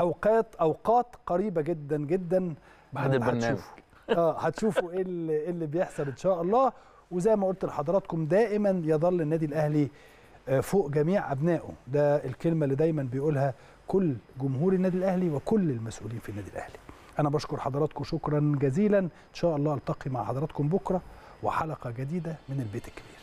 أوقات أوقات قريبة جدا جدا بعد البرنامج اه هتشوفوا ايه اللي, اللي بيحصل ان شاء الله. وزي ما قلت لحضراتكم دائما يظل النادي الأهلي فوق جميع أبنائه، ده الكلمة اللي دايما بيقولها كل جمهور النادي الأهلي وكل المسؤولين في النادي الأهلي. أنا بشكر حضراتكم شكرا جزيلا، إن شاء الله ألتقي مع حضراتكم بكرة وحلقة جديدة من البيت الكبير.